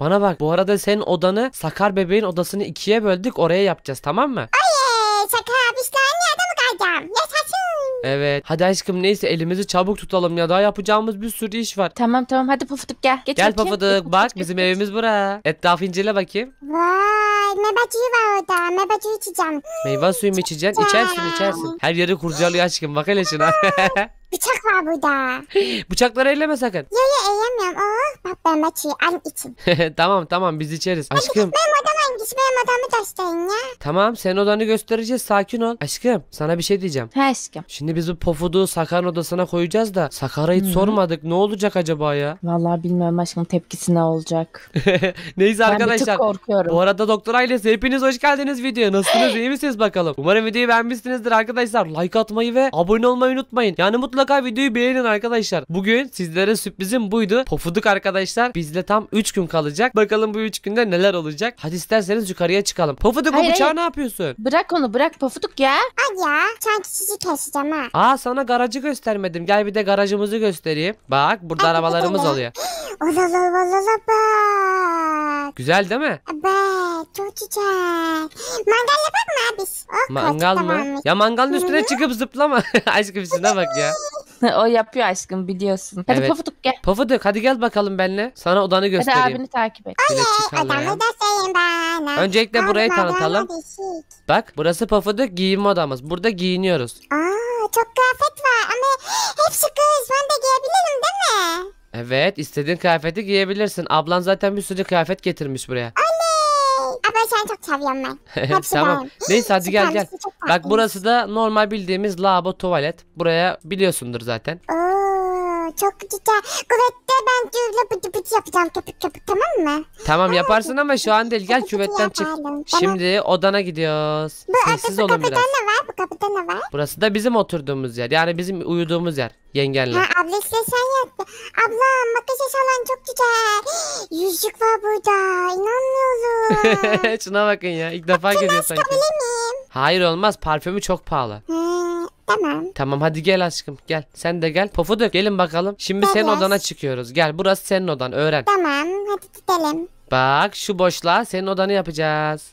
Bana bak, bu arada senin odanı Sakar bebeğin odasını ikiye böldük, oraya yapacağız tamam mı? Oley Sakar abi, işte aynı yerde mi kalacağım? Yaşasın. Evet. Hadi aşkım neyse elimizi çabuk tutalım ya. Daha yapacağımız bir sürü iş var. Tamam tamam hadi Pofuduk gel. Geç gel Pofuduk bak geç, bizim geç. Evimiz bura. Etrafı incele bakayım. Vay meyve suyu var orada. Meyve suyu içeceğim. Meyve suyu mu içeceksin? İçersin içersin. Her yeri kurcalıyor aşkım bak hele şuna. Bıçak var burada. Bıçakları elleme sakın. Yo yo ellemiyorum. Oh bak meyve suyu al için. Tamam tamam biz içeriz. Hadi, aşkım. Benim odam hangisi? Benim odamı gösterin ya. Tamam senin odanı göstereceğiz, sakin ol. Aşkım sana bir şey diyeceğim. He aşkım. Şimdi biz bu Pofuduk'u Sakar'ın odasına koyacağız da Sakar'a hiç Hı -hı. sormadık. Ne olacak acaba ya? Vallahi bilmiyorum aşkım, tepkisi ne olacak? Neyse ben arkadaşlar. Bu arada doktor ailesi hepiniz hoş geldiniz videoya. Nasılsınız? İyi misiniz bakalım? Umarım videoyu beğenmişsinizdir arkadaşlar. Like atmayı ve abone olmayı unutmayın. Yani mutlaka videoyu beğenin arkadaşlar. Bugün sizlere sürprizim buydu. Pofuduk arkadaşlar bizle tam üç gün kalacak. Bakalım bu üç günde neler olacak? Hadi isterseniz yukarıya çıkalım. Pofuduk bu bıçağı ne yapıyorsun? Bırak onu bırak Pofuduk ya. Hadi ya. Sanki sizi keseceğim ha. Aa sana garajı göstermedim. Gel bir de garajımızı göstereyim. Bak burada abi, arabalarımız gidelim. Oluyor. Olala olala bak. Güzel değil mi? Evet çok güzel. Mangal yapak mı abi? Oh, mangal mı? Varmış. Ya mangalın üstüne çıkıp zıplama. Aşkım şuna bak ya. O yapıyor aşkım biliyorsun. Hadi evet. Pofuduk gel. Pofuduk hadi gel bakalım benimle. Sana odanı göstereyim. Hadi abini takip et. Odamı göstereyim bana. Öncelikle abi, burayı tanıtalım. Bak burası Pofuduk giyinme odamız. Burada giyiniyoruz. Aa. Çok kıyafet var ama hepsi kız. Ben de giyebilirim değil mi? Evet istediğin kıyafeti giyebilirsin. Ablan zaten bir sürü kıyafet getirmiş buraya. Oley. Abla seni çok seviyorum ben. Hepsi tamam. Ben. Neyse hadi gel gel. Bak burası da normal bildiğimiz lavabo tuvalet. Buraya biliyorsundur zaten. Oo, çok güzel. Küvette ben cüvle pıtı pıtı yapacağım. Köpük köpük tamam mı? Tamam yaparsın ama şu an değil. Gel küvetten çık. Şimdi odana gidiyoruz. Bu sessiz olun biraz. Kapıda ne var? Burası da bizim oturduğumuz yer. Yani bizim uyuduğumuz yer. Yengenle. Ha abla işte sen yattı. Abla makyaj alan çok güzel. Yüzük var burada. İnanmıyorum. Şuna bakın ya. İlk defa görüyor sanki. Hayır olmaz. Parfümü çok pahalı. Hı, tamam. Tamam hadi gel aşkım. Gel. Sen de gel. Pofuduk gelin bakalım. Şimdi evet. Senin odana çıkıyoruz. Gel burası senin odan. Öğren. Tamam hadi gidelim. Bak şu boşluğa senin odanı yapacağız.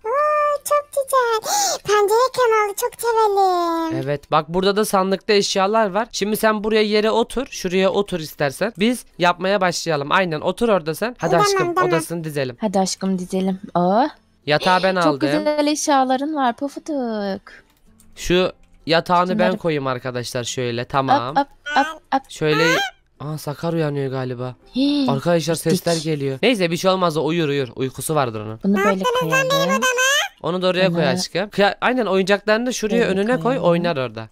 Çok güzel. Pencere kenarı çok sevelim. Evet bak burada da sandıkta eşyalar var. Şimdi sen buraya yere otur. Şuraya otur istersen. Biz yapmaya başlayalım. Aynen otur orada sen. Hadi tamam, aşkım tamam. Odasını dizelim. Hadi aşkım dizelim. Oh. Yatağı ben aldım. Çok güzel eşyaların var Pofuduk. Şu yatağını Şunları... ben koyayım arkadaşlar şöyle tamam. Up, up, up, up. Şöyle... Aa Sakar uyanıyor galiba. Hii, arkadaşlar gittik. Sesler geliyor. Neyse bir şey olmaz da uyur uyur. Uykusu vardır onun. Bunu böyle koyalım. Onu da oraya koy aşkım. Aynen oyuncaklarını da şuraya evet, önüne koy oynar orada.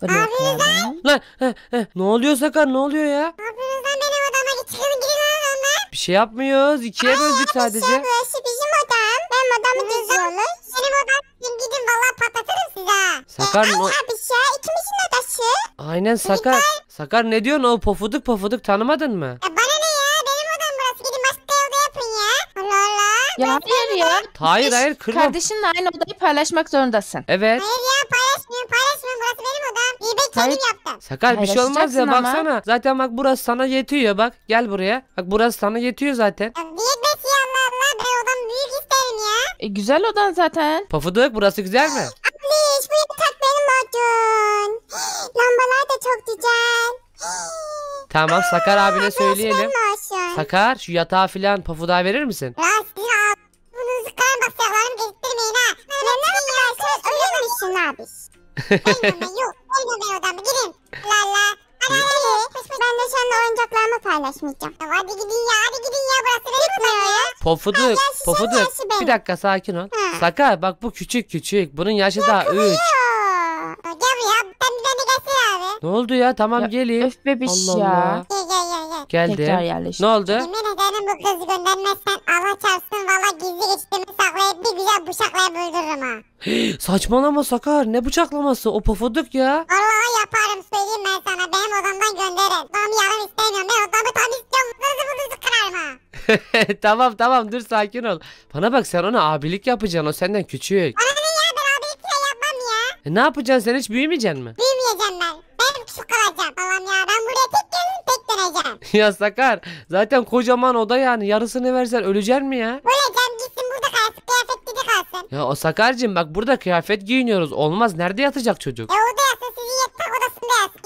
Lan, he, he. Ne oluyor Sakar ne oluyor ya? Abinizden benim odama gitsin girin lan. Bir şey yapmıyoruz. İkiye böldük sadece. Şey, burası bizim odam. Benim odamı geziyorlar. Benim odam. Gidin valla patlatırım size. Sakar ne? O... Abi şey ikimizin odası. Aynen Sakar. Giden... Sakar ne diyorsun o pofuduk pofuduk tanımadın mı? E bana ne ya? Benim odam burası. Gidin başka oda yapın ya. Allah Allah. Ya hayır ya. Hayır hayır kırma. Kardeşinle aynı odayı paylaşmak zorundasın. Evet. Hayır ya paylaşmıyorum paylaşmıyorum. Burası benim odam. İyi ben kendim yaptım. Sakar bir şey olmaz ya baksana. Ama. Zaten bak burası sana yetiyor bak. Gel buraya. Bak burası sana yetiyor zaten. Ya, yetmez ya Allah Allah. Ben odam büyük isterim ya. E, güzel odan zaten. Pofuduk burası güzel mi? Abliş bu yatak benim odun. Lambalar da çok güzel. Tamam Sakar Aa, abine söyleyelim. Sakar şu yatağı filan Pofuduk'a verir misin? Ya siz al. Bunu sıkarım bak silahlarımı gezdirmeyin ha. Neden yiyorsunuz? Ölüyormuşsun abi. Elmeme yok. Elmeme odamı girin. Lala. Hadi hadi. Ben de seninle oyuncaklarımı paylaşmayacağım. Ya, hadi gidin ya. Hadi gidin ya. Burası benim odam ya. Pofuduk, Pofuduk. Bir dakika sakin ol. Ha. Sakar bak bu küçük küçük. Bunun yaşı ya, daha üç. Gel ya. Ben bir tane gelsin abi. Ne oldu ya? Tamam ya, geleyim. Öf bebiş Allah ya. Allah. Gel gel gel. Geldim. Tekrar yerleştim. Ne oldu? Yemin ederim bu kızı göndermezsen Allah çarpsın valla gizli geçtiğimi saklayıp bir güzel bıçakla öldürürüm ha. Saçmalama Sakar. Ne bıçaklaması? O Pofuduk ya. Allah'a yaparım söyleyeyim ben sana. Benim odamdan gönderin. Tam yarın istemiyorum. Ben odamı tam istiyorum. Kızı bunuzu kırarım ha. Tamam tamam dur sakin ol. Bana bak sen ona abilik yapacaksın, o senden küçük. Bana ne ya, ben abilik şey yapmam ya. E, ne yapacaksın sen, hiç büyümeyeceksin mi? Büyümeyeceğim ben. Ben küçük kalacağım. Allah'ım ya, ben buraya tek gelin tek döneceğim. Ya Sakar zaten kocaman oda, yani yarısını versen öleceksin mi ya? Öleceğim, gitsin burada kalsın, kıyafet gibi kalsın. Ya o Sakarcığım bak burada kıyafet giyiniyoruz, olmaz, nerede yatacak çocuk? E oda yatsın, sizin yatak odasında yatsın.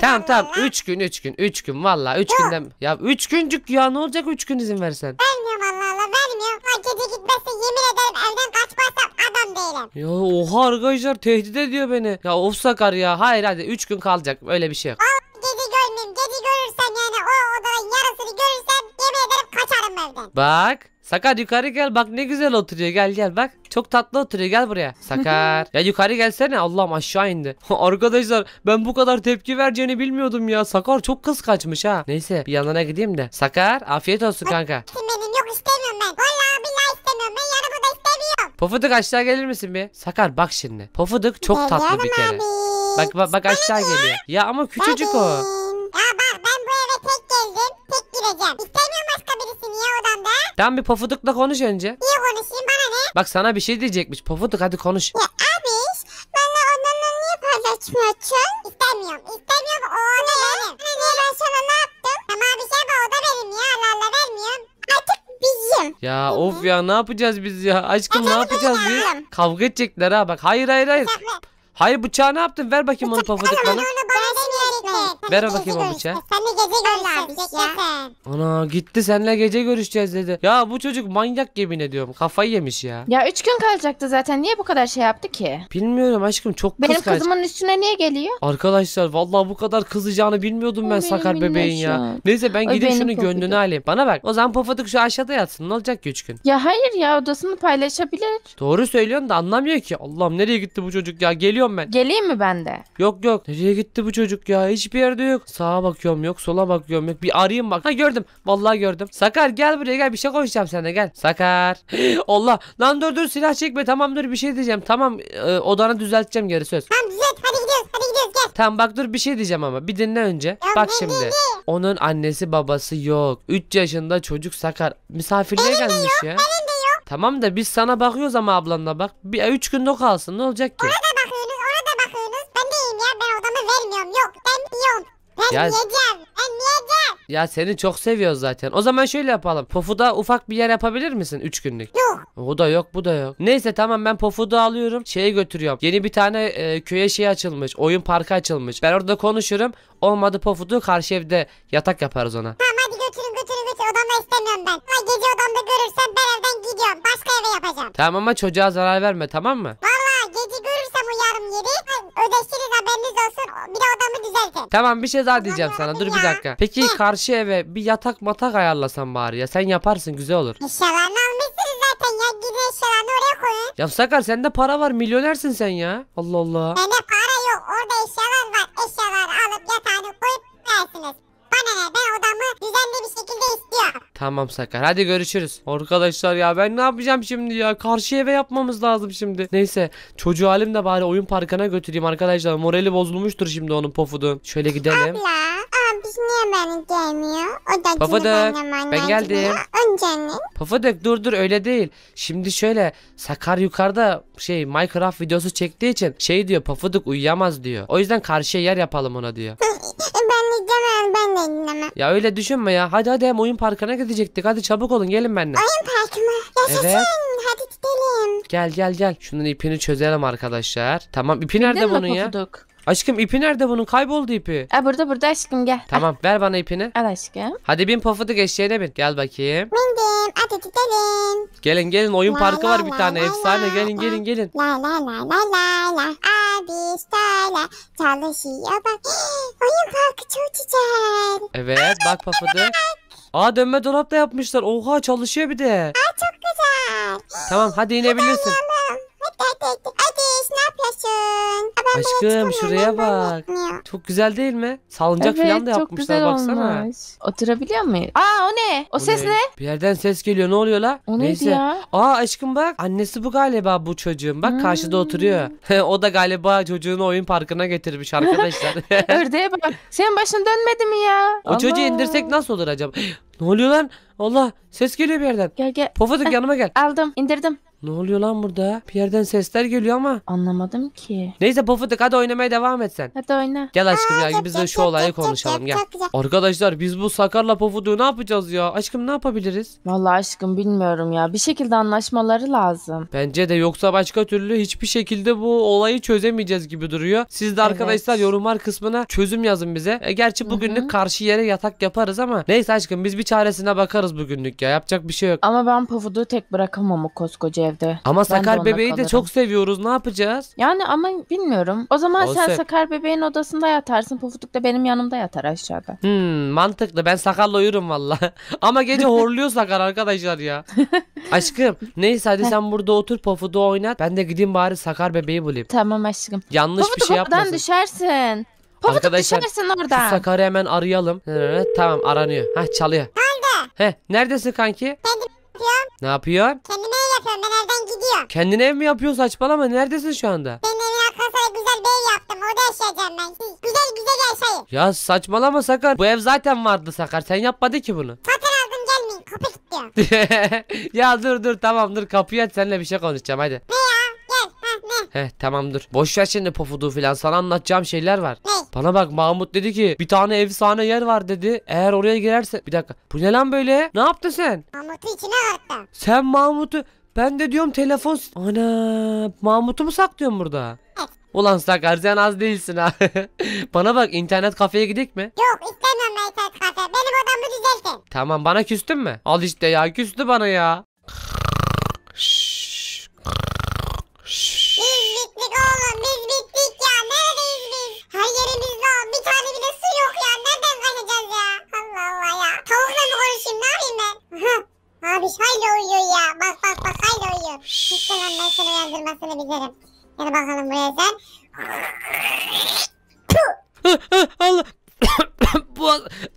Tamam tamam üç gün üç gün üç gün valla üç günden ya üç güncük ya, ne olacak üç gün izin versen? Vermiyorum Allah Allah, vermiyorum. O gece gitmezse yemin ederim evden kaçmazsam adam değilim. Ya oha arkadaşlar tehdit ediyor beni. Ya of Sakar ya, hayır hadi üç gün kalacak, öyle bir şey yok. Al gece görmeyeyim, gece görürsen yani o odanın yarısını görürsen yemin ederim kaçarım evden. Bak Sakar yukarı gel bak, ne güzel oturuyor, gel gel bak. Çok tatlı oturuyor, gel buraya Sakar. Ya yukarı gelsene, Allah'ım aşağı indi. Arkadaşlar ben bu kadar tepki vereceğini bilmiyordum ya. Sakar çok kıskaçmış ha. Neyse bir yanına gideyim de. Sakar afiyet olsun kanka. Benim yok istemiyorum ben. Vallahi billahi istemiyorum ben, yanımı da istemiyorum. Pofuduk aşağı gelir misin bir? Sakar bak şimdi. Pofuduk çok tatlı bir kere. Bak bak bak aşağı geliyor. Ya ama küçücük o. Ya bak ben bu eve tek geldim, tek gireceğim. İstemiyorum başka birisini ya odamda. Tamam bir Pofuduk'la konuş önce. Niye konuşayım, bana ne? Bak sana bir şey diyecekmiş Pofuduk, hadi konuş. Ya abi bana onunla niye paylaşmıyorsun? İstemiyorum istemiyorum, o oda benim. Niye ben sana ne yaptım? Ama bir şey bu oda benim ya, lala vermiyorum. Artık bizim. Ya of ya ne yapacağız biz ya? Aşkım ne yapacağız biz? Kavga edecekler ha bak, hayır hayır hayır. Hayır bıçağı ne yaptın, ver bakayım onu Pofuduk bana. Ver bakayım o bıçağı. Seninle gece görüşeceğiz ya. Ana gitti, seninle gece görüşeceğiz dedi. Ya bu çocuk manyak, yemin ediyorum. Kafayı yemiş ya. Ya üç gün kalacaktı zaten. Niye bu kadar şey yaptı ki? Bilmiyorum aşkım, çok benim kıskanç. Benim kızımın üstüne niye geliyor? Arkadaşlar vallahi bu kadar kızacağını bilmiyordum ben o Sakar bebeğin ya. ya. Neyse ben gidip şunu Pofuduk. Gönlünü alayım. Bana bak o zaman Pofuduk şu aşağıda yatsın. Ne olacak üç gün? Ya hayır ya, odasını paylaşabilir. Doğru söylüyorsun da anlamıyor ki. Allah'ım nereye gitti bu çocuk ya? Geliyorum ben. Geleyim mi ben de? Yok yok. Nereye gitti bu çocuk ya? Hiçbir yerde yok. Sağa bakıyorum yok, sola bakıyorum yok. Bir arayayım bak. Ha gördüm. Vallahi gördüm. Sakar gel buraya gel, bir şey konuşacağım seninle gel. Sakar. Allah. Lan dur dur silah çekme. Tamam dur bir şey diyeceğim. Tamam e, odanı düzelteceğim geri söz. Tamam düzelt. Hadi gidiyoruz. Hadi gidiyoruz gel. Tamam bak dur bir şey diyeceğim ama. Bir dinle önce. Ya, bak şimdi. Değil, değil. Onun annesi babası yok. üç yaşında çocuk Sakar. Misafirliğe benim gelmiş ya. Benim de yok. Tamam da biz sana bakıyoruz ama ablanla bak. Bir üç günde kalsın ne olacak ki? Ona da bakıyorsunuz. Ona da bakıyorsunuz. Ben deyim ya, ben odamı vermiyorum. Yok. Ben ya, yiyeceğim, ben yiyeceğim. Ya seni çok seviyoruz zaten. O zaman şöyle yapalım. Pofuda ufak bir yer yapabilir misin üç günlük? Yok. O da yok, bu da yok. Neyse tamam ben Pofuda alıyorum. Şeye götürüyorum. Yeni bir tane e, köye şey açılmış. Oyun parkı açılmış. Ben orada konuşurum. Olmadı Pofudu karşı evde yatak yaparız ona. Tamam hadi götürün götürün götürün. Odamda istemiyorum ben. Ama gece odamda görürsem ben evden gidiyorum. Başka eve yapacağım. Tamam ama çocuğa zarar verme, tamam mı? Vallahi gece görürsem uyarım yeri. Ödeşiriz, haberiniz olsun. Bir de odamı düzeltin. Tamam bir şey daha diyeceğim sana. Dur ya. Bir dakika. Peki ne? Karşı eve bir yatak matak ayarlasan bari ya. Sen yaparsın, güzel olur. Eşyalarını almışsınız zaten ya. Gidin eşyalarını oraya koyun. Ya Sakar sende para var, milyonersin sen ya. Allah Allah. Bende para yok, orada eşyalar var. Eşyaları alıp yatağını koyup dersiniz. Bana ne, ben odamı düzenli bir şekilde istiyorum. Tamam Sakar, hadi görüşürüz. Arkadaşlar ya ben ne yapacağım şimdi ya? Karşı eve yapmamız lazım şimdi. Neyse çocuğu halim de bari oyun parkına götüreyim arkadaşlar. Morali bozulmuştur şimdi onun pofudu. Şöyle gidelim. Abla. Biz niye beni gelmiyor? O da Pafuduk, ben geldim. Önce annem. Pafuduk dur dur öyle değil. Şimdi şöyle Sakar yukarıda şey Minecraft videosu çektiği için şey diyor, Pafuduk uyuyamaz diyor. O yüzden karşıya yer yapalım ona diyor. Ben gidemem, ben de gidemem. Ya öyle düşünme ya. Hadi hadi hem oyun parkına gidecektik. Hadi çabuk olun gelin benimle. Oyun parkı mı? Yaşasın. Evet. Hadi gidelim. Gel gel gel. Şunun ipini çözelim arkadaşlar. Tamam ipi nerede Bildin bunun mi, ya? Pafuduk? Aşkım ipi nerede bunun? Kayboldu ipi. E burada burada aşkım gel. Tamam al. Ver bana ipini. Al aşkım. Hadi bin Pafuduk eşeğine bin. Gel bakayım. Bindim. Hadi gidelim. Gelin gelin oyun la, parkı la, var la, bir tane la, efsane. La, gelin la, gelin gelin. La la la la la la. Abi söyle çalışıyor bak. Oyun parkı çok güzel. Evet bak Pafuduk. Aa dönme dolap da yapmışlar. Oha çalışıyor bir de. Aa çok güzel. Tamam hadi inebilirsin. Aşkım şuraya bak. Çok güzel değil mi? Salıncak evet, falan da yapmışlar baksana. Olmuş. Oturabiliyor muyuz? Aa o ne? O, o ses ne? ne? Bir yerden ses geliyor. Ne oluyor la? O neydi ya? Aa aşkım bak. Annesi bu galiba bu çocuğun. Bak hmm. karşıda oturuyor. O da galiba çocuğunu oyun parkına getirmiş arkadaşlar. Ördeğe bak. Senin başın dönmedi mi ya? O Allah. Çocuğu indirsek nasıl olur acaba? Ne oluyor lan? Allah ses geliyor bir yerden. Gel gel. Pofuduk yanıma gel. Aldım indirdim. Ne oluyor lan burada? Bir yerden sesler geliyor ama. Anlamadım ki. Neyse Pofuduk hadi oynamaya devam et sen. Hadi oyna. Gel aşkım Aa, ya biz de şu olayı konuşalım gel. Arkadaşlar biz bu Sakar'la Pofuduk'u ne yapacağız ya? Aşkım ne yapabiliriz? Vallahi aşkım bilmiyorum ya. Bir şekilde anlaşmaları lazım. Bence de yoksa başka türlü hiçbir şekilde bu olayı çözemeyeceğiz gibi duruyor. Siz de arkadaşlar evet. yorumlar kısmına çözüm yazın bize. E, gerçi bugünlük Hı -hı. karşı yere yatak yaparız ama. Neyse aşkım biz bir çaresine bakarız bugünlük ya. Yapacak bir şey yok. Ama ben Pofuduk'u tek bırakamam o koskoca evde. Ama ben Sakar bebeği kalırım. de çok seviyoruz. Ne yapacağız? Yani ama bilmiyorum. O zaman o sen sev... Sakar bebeğin odasında yatarsın. Pofuduk da benim yanımda yatar aşağıda. Hmm, mantıklı. Ben Sakar'la uyurum valla. Ama gece horluyor Sakar arkadaşlar ya. Aşkım neyse hadi sen burada otur Pofuduk'u oynat. Ben de gideyim bari Sakar bebeği bulayım. Tamam aşkım. Yanlış Pofuduk bir şey yapmasın. Pofuduk düşersin. Pofuduk arkadaşlar, düşersin oradan. Şu Sakar'ı hemen arayalım. Evet, tamam aranıyor. Hah çalıyor. Nerede? Heh, neredesin kanki? Kendim yapıyorum. Ne yapıyorsun? Kendime ev yapıyorum. Ben evden gidiyorum. Kendine ev mi yapıyorsun? Saçmalama. Neredesin şu anda? Ben evin arkasına güzel bir ev yaptım. Orada yaşayacağım ben. Güzel güzel yaşayayım. Ya saçmalama Sakar. Bu ev zaten vardı Sakar. Sen yapmadı ki bunu. Satın aldım gelmeyin. Kapı gidiyorum. Ya dur dur tamam dur. Kapıyı aç. Seninle bir şey konuşacağım hadi. Ne ya? Gel. Heh, ne? Heh tamam dur. Boş ver şimdi Pofuduk'u falan. Sana anlatacağım şeyler var. Ne? Bana bak Mahmut dedi ki bir tane efsane yer var dedi. Eğer oraya girerse bir dakika. Bu ne lan böyle? Ne yaptın sen? Mahmut'u içine attım. Sen Mahmut'u ben de diyorum telefon. Ana Mahmut'u mu saklıyorsun burada? Evet. Ulan Sakar sen az değilsin ha. Bana bak internet kafeye gidelim mi? Yok istemiyorum internet kafe. Benim odamı düzeltin. Tamam bana küstün mü? Al işte ya küstü bana ya. Hadi bakalım buraya sen. Allah.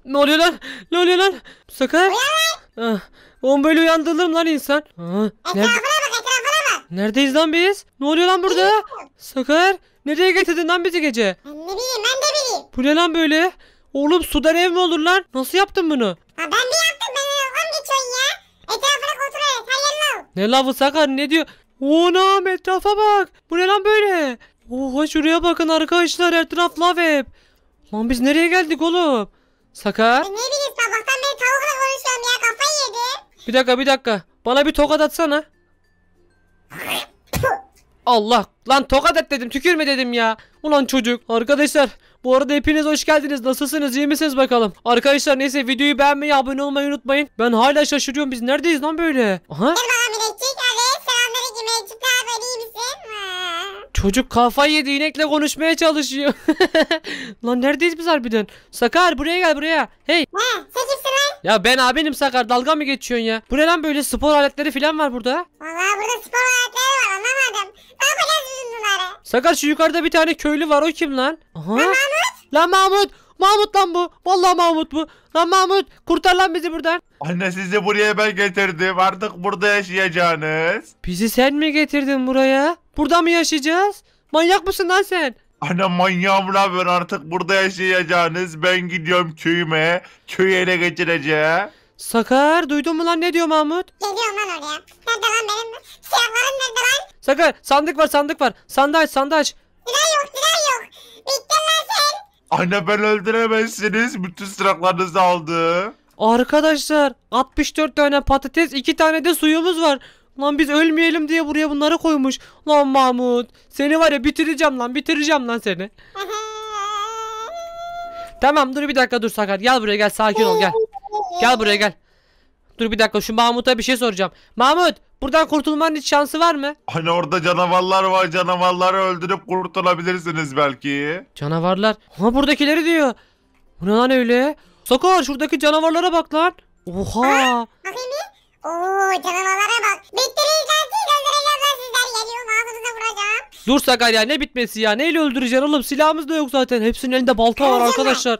Ne oluyor lan? Ne oluyor lan? Sakar. Uyan lan. On böyle uyandırılır mı lan insan? Etrafına bak etrafına bak. Neredeyiz lan biz? Ne oluyor lan burada? Sakar. Nereye getirdin lan bizi gece? Ben ne bileyim ben de bileyim. Bu ne lan böyle? Oğlum sudan ev mi olur lan? Nasıl yaptın bunu? Ha, ben de yaptım. Ben on geçiyorum ya. Etrafına kontrol et. Hayır lan. Ne lafı Sakar ne diyor? Onam etrafa bak. Bu ne lan böyle? Oha şuraya bakın arkadaşlar etraf lav hep. Lan biz nereye geldik oğlum? Sakar. Ne bileyim sabahtan beri tavukla konuşuyorum ya kafayı yedim. Bir dakika bir dakika. Bana bir tokat atsana. Allah lan tokat at dedim tükürme dedim ya. Ulan çocuk arkadaşlar. Bu arada hepiniz hoş geldiniz. Nasılsınız? İyi misiniz bakalım? Arkadaşlar neyse videoyu beğenmeyi, abone olmayı unutmayın. Ben hala şaşırıyorum. Biz neredeyiz lan böyle? Aha. Çocuk kafayı yedi inekle konuşmaya çalışıyor. Lan neredeyiz biz harbiden? Sakar buraya gel buraya. Hey. Ne? Sen lan? Ya ben abinim Sakar dalga mı geçiyorsun ya? Bu ne lan böyle spor aletleri falan var burada? Vallahi burada spor aletleri var anlamadım. Ne yapacağız biz bunları? Sakar şu yukarıda bir tane köylü var o kim lan? Aha. Lan Mahmut. Lan Mahmut. Mahmut lan bu. Vallahi Mahmut bu. Lan Mahmut kurtar lan bizi buradan. Anne sizi buraya ben getirdim. Artık burada yaşayacaksınız. Bizi sen mi getirdin buraya? Burada mı yaşayacağız? Manyak mısın lan sen? Anne manyağım lan ben, artık burada yaşayacaksınız. Ben gidiyorum köyüme. Köyü ele geçireceğim. Sakar duydun mu lan, ne diyor Mahmut? Geliyorum lan oraya. Nerede lan benim silahlarım, nerede lan? Sakar sandık var, sandık var. Sandığı aç, sandığı aç. Silah yok, silah yok. Bitti lan sen. Anne ben öldüremezsiniz. Bütün silahlarınızı aldı. Arkadaşlar altmış dört tane patates, iki tane de suyumuz var. Lan biz ölmeyelim diye buraya bunları koymuş. Lan Mahmut seni var ya bitireceğim lan, bitireceğim lan seni. Tamam dur bir dakika, dur Sakar gel buraya, gel sakin ol, gel. Gel buraya gel. Dur bir dakika, şu Mahmut'a bir şey soracağım. Mahmut buradan kurtulmanın hiç şansı var mı? Hani orada canavarlar var, canavarları öldürüp kurtulabilirsiniz belki. Canavarlar. Ha buradakileri diyor. Bu ne lan öyle? Sakar şuradaki canavarlara bak lan. Oha. Ha, bakayım bir. Ooo canavarlara bak. Bittirin kaçıyı öldüreceğim lan sizler. Geliyorum ağzınıza vuracağım. Dur Sakar ya, ne bitmesi ya. Neyle öldüreceksin oğlum, silahımız da yok zaten. Hepsinin elinde balta var arkadaşlar.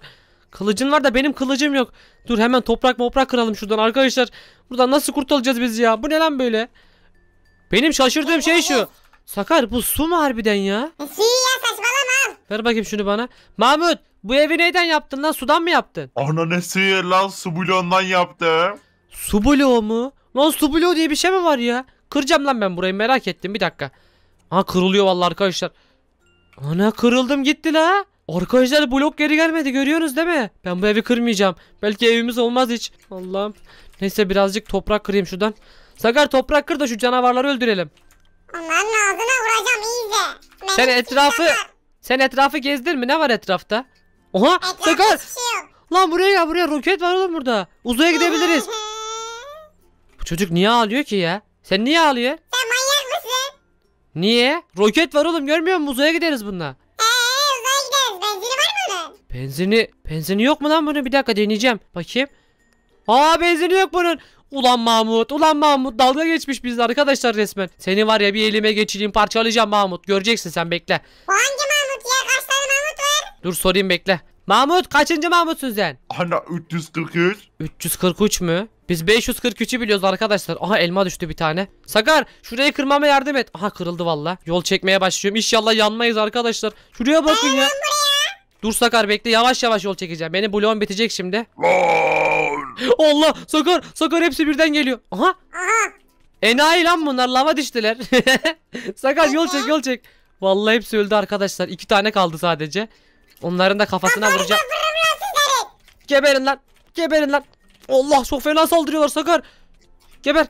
Kılıcın var da benim kılıcım yok. Dur hemen toprak moprak kıralım şuradan arkadaşlar. Buradan nasıl kurtulacağız biz ya? Bu ne lan böyle? Benim şaşırdığım şey şu. Sakar bu su mu harbiden ya? Suyu ya, saçmalama. Ver bakayım şunu bana. Mahmut bu evi neyden yaptın lan? Sudan mı yaptın? Ana ne suyu lan? Su bloğundan yaptım. Su bloğu mu? Lan su bloğu diye bir şey mi var ya? Kıracağım lan ben burayı, merak ettim bir dakika. Ha kırılıyor vallahi arkadaşlar. Ana kırıldım gitti la. Arkadaşlar blok geri gelmedi, görüyorsunuz değil mi? Ben bu evi kırmayacağım. Belki evimiz olmaz hiç. Allah'ım. Neyse birazcık toprak kırayım şuradan. Sakar toprak kır da şu canavarları öldürelim. Onların ağzına vuracağım iyice. Benim sen etrafı sen etrafı gezdir mi? Ne var etrafta? Oha etrafta Sakar. Şey lan buraya gel, buraya roket var oğlum burada. Uzaya gidebiliriz. Bu çocuk niye ağlıyor ki ya? Sen niye ağlıyorsun? Sen manyak mısın? Niye? Roket var oğlum, görmüyor musun? Uzaya gideriz bununla. Benzini, benzini yok mu lan bunun? Bir dakika deneyeceğim. Bakayım. Aa benzini yok bunun. Ulan Mahmut, ulan Mahmut dalga geçmiş biz arkadaşlar resmen. Seni var ya bir elime geçireyim, parçalayacağım Mahmut. Göreceksin sen, bekle. O hangi Mahmut ya? Kaç tane Mahmut var? Dur sorayım bekle. Mahmut kaçıncı Mahmut'sun sen? Ana üç yüz kırk üç. üç yüz kırk üç mü? Biz beş yüz kırk üçü biliyoruz arkadaşlar. Aha elma düştü bir tane. Sakar şurayı kırmama yardım et. Aha kırıldı valla. Yol çekmeye başlıyorum. İnşallah yanmayız arkadaşlar. Şuraya bakın ya. Dur Sakar bekle, yavaş yavaş yol çekeceğim. Benim bloğum bitecek şimdi. Allah Sakar, Sakar hepsi birden geliyor. Aha. Aha. Enayi lan bunlar, lava düştüler. Sakar yol çek, yol çek. Vallahi hepsi öldü arkadaşlar. İki tane kaldı sadece. Onların da kafasına vuracağım. Geberin lan. Geberin lan. Allah çok fena saldırıyorlar Sakar. Geber.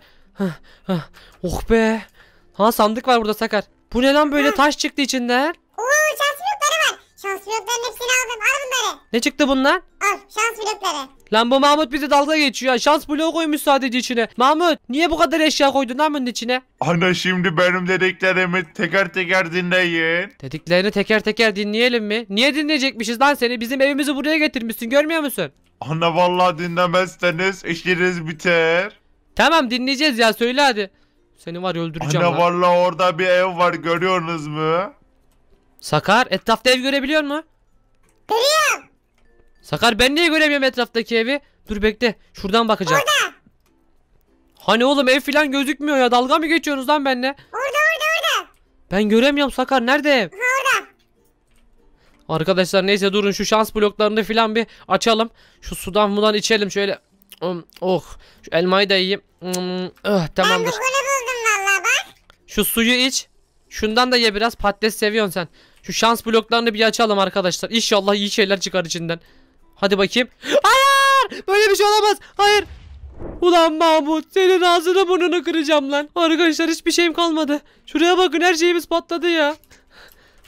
Oh be. Ha sandık var burada Sakar. Bu ne lan böyle, taş çıktı içinden. Şans bloklarının hepsini aldım. Al bunları. Ne çıktı bunlar? Al şans blokları. Lan bu Mahmut bize dalga geçiyor. Şans bloğu koymuş sadece içine. Mahmut niye bu kadar eşya koydun lan bunun içine? Ana şimdi benim dediklerimi teker teker dinleyin. Dediklerini teker teker dinleyelim mi? Niye dinleyecekmişiz lan seni? Bizim evimizi buraya getirmişsin, görmüyor musun? Ana vallahi dinlemezseniz işiniz biter. Tamam dinleyeceğiz ya, söyle hadi. Seni var öldüreceğim. Ana lan. Vallahi orada bir ev var, görüyorsunuz mu? Sakar etrafta ev görebiliyor mu? Görüyorum. Sakar ben niye göremiyorum etraftaki evi? Dur bekle şuradan bakacağım. Orada. Hani oğlum ev falan gözükmüyor ya, dalga mı geçiyorsunuz lan benimle? Orada orada orada. Ben göremiyorum Sakar, nerede ev? Orada. Arkadaşlar neyse durun şu şans bloklarını falan bir açalım. Şu sudan mudan içelim şöyle. Oh şu elmayı da yiyeyim. Oh, tamamdır. Ben bunu buldum vallahi bak. Şu suyu iç. Şundan da ye biraz, patates seviyorsun sen. Şu şans bloklarını bir açalım arkadaşlar. İnşallah iyi şeyler çıkar içinden. Hadi bakayım. Hayır! Böyle bir şey olamaz. Hayır. Ulan Mahmut senin ağzını burnunu kıracağım lan. Arkadaşlar hiçbir şeyim kalmadı. Şuraya bakın, her şeyimiz patladı ya.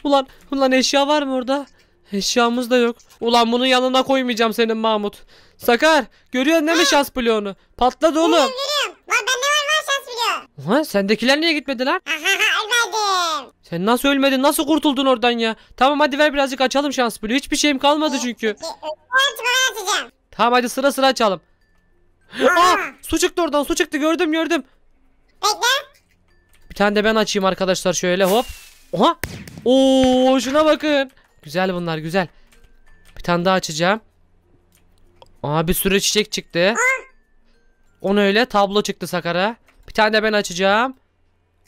Ulan, ulan eşya var mı orada? Eşyamız da yok. Ulan bunun yanına koymayacağım senin Mahmut. Sakar görüyorsun değil mi şans bloğunu? Patladı oğlum. Görüyorum, görüyorum. Bak bende var var şans bloğu. Ulan sendekiler niye gitmedi lan? Sen nasıl ölmedin? Nasıl kurtuldun oradan ya? Tamam hadi ver birazcık açalım şans bloğu. Hiçbir şeyim kalmadı çünkü. Tamam hadi sıra sıra açalım. Aa, su çıktı oradan, su çıktı, gördüm gördüm. Bir tane de ben açayım arkadaşlar şöyle hop. Oha. Oo şuna bakın. Güzel bunlar, güzel. Bir tane daha açacağım. Aa bir sürü çiçek çıktı. Onu öyle tablo çıktı Sakar'a. Bir tane de ben açacağım.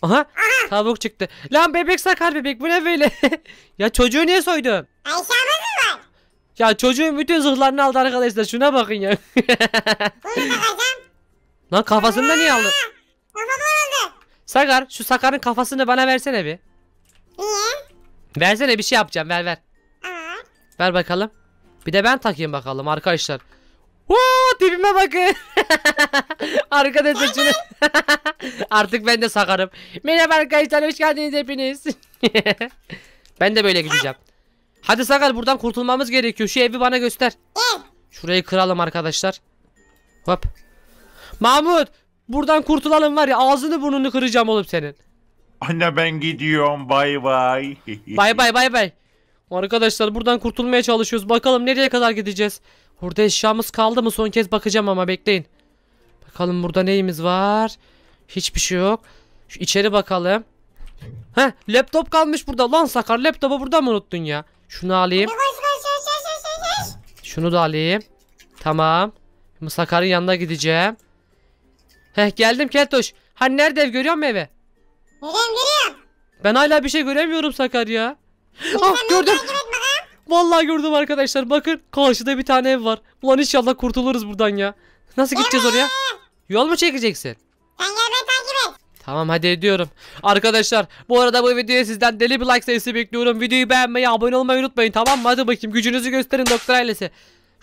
Aha, aha, tavuk çıktı. Lan bebek Sakar bebek, bu ne böyle? Ya çocuğu niye soydun? Ayşe var. Ya çocuğun bütün zırhlarını aldı arkadaşlar. Şuna bakın ya. Lan kafasını da niye aldı? Sakar, şu Sakar'ın kafasını bana versene bir. Niye? Versene, bir şey yapacağım, ver ver. Aha. Ver bakalım. Bir de ben takayım bakalım arkadaşlar. Ooo, tipime bakın. Arkadaşlar şunu. Artık ben de Sakar'ım. Merhaba arkadaşlar, hoş geldiniz hepiniz. Ben de böyle gideceğim. Hadi Sakar, buradan kurtulmamız gerekiyor. Şu evi bana göster. Şurayı kıralım arkadaşlar. Hop. Mahmut, buradan kurtulalım var ya, ağzını burnunu kıracağım oğlum senin. Anne ben gidiyorum, bay bay. Bay bay bay bay. Arkadaşlar buradan kurtulmaya çalışıyoruz. Bakalım nereye kadar gideceğiz. Burada eşyamız kaldı mı? Son kez bakacağım ama bekleyin. Bakalım burada neyimiz var? Hiçbir şey yok. Şu içeri bakalım. Heh, laptop kalmış burada. Lan Sakar, laptopu burada mı unuttun ya? Şunu alayım. Şunu da alayım. Tamam. Şimdi Sakar'ın yanına gideceğim. Heh, geldim Keltoş. Hani nerede ev, görüyor musun evi? Görüyorum, görüyorum. Ben hala bir şey göremiyorum Sakar ya. Ah, gördüm. Vallahi gördüm arkadaşlar. Bakın karşıda bir tane ev var. Ulan inşallah kurtuluruz buradan ya. Nasıl gel gideceğiz oraya? Yol mu çekeceksin? Sen gel, ben takip et. Tamam, hadi ediyorum. Arkadaşlar bu arada bu videoya sizden deli bir like sayısı bekliyorum. Videoyu beğenmeyi, abone olmayı unutmayın, tamam mı? Hadi bakayım, gücünüzü gösterin doktor ailesi.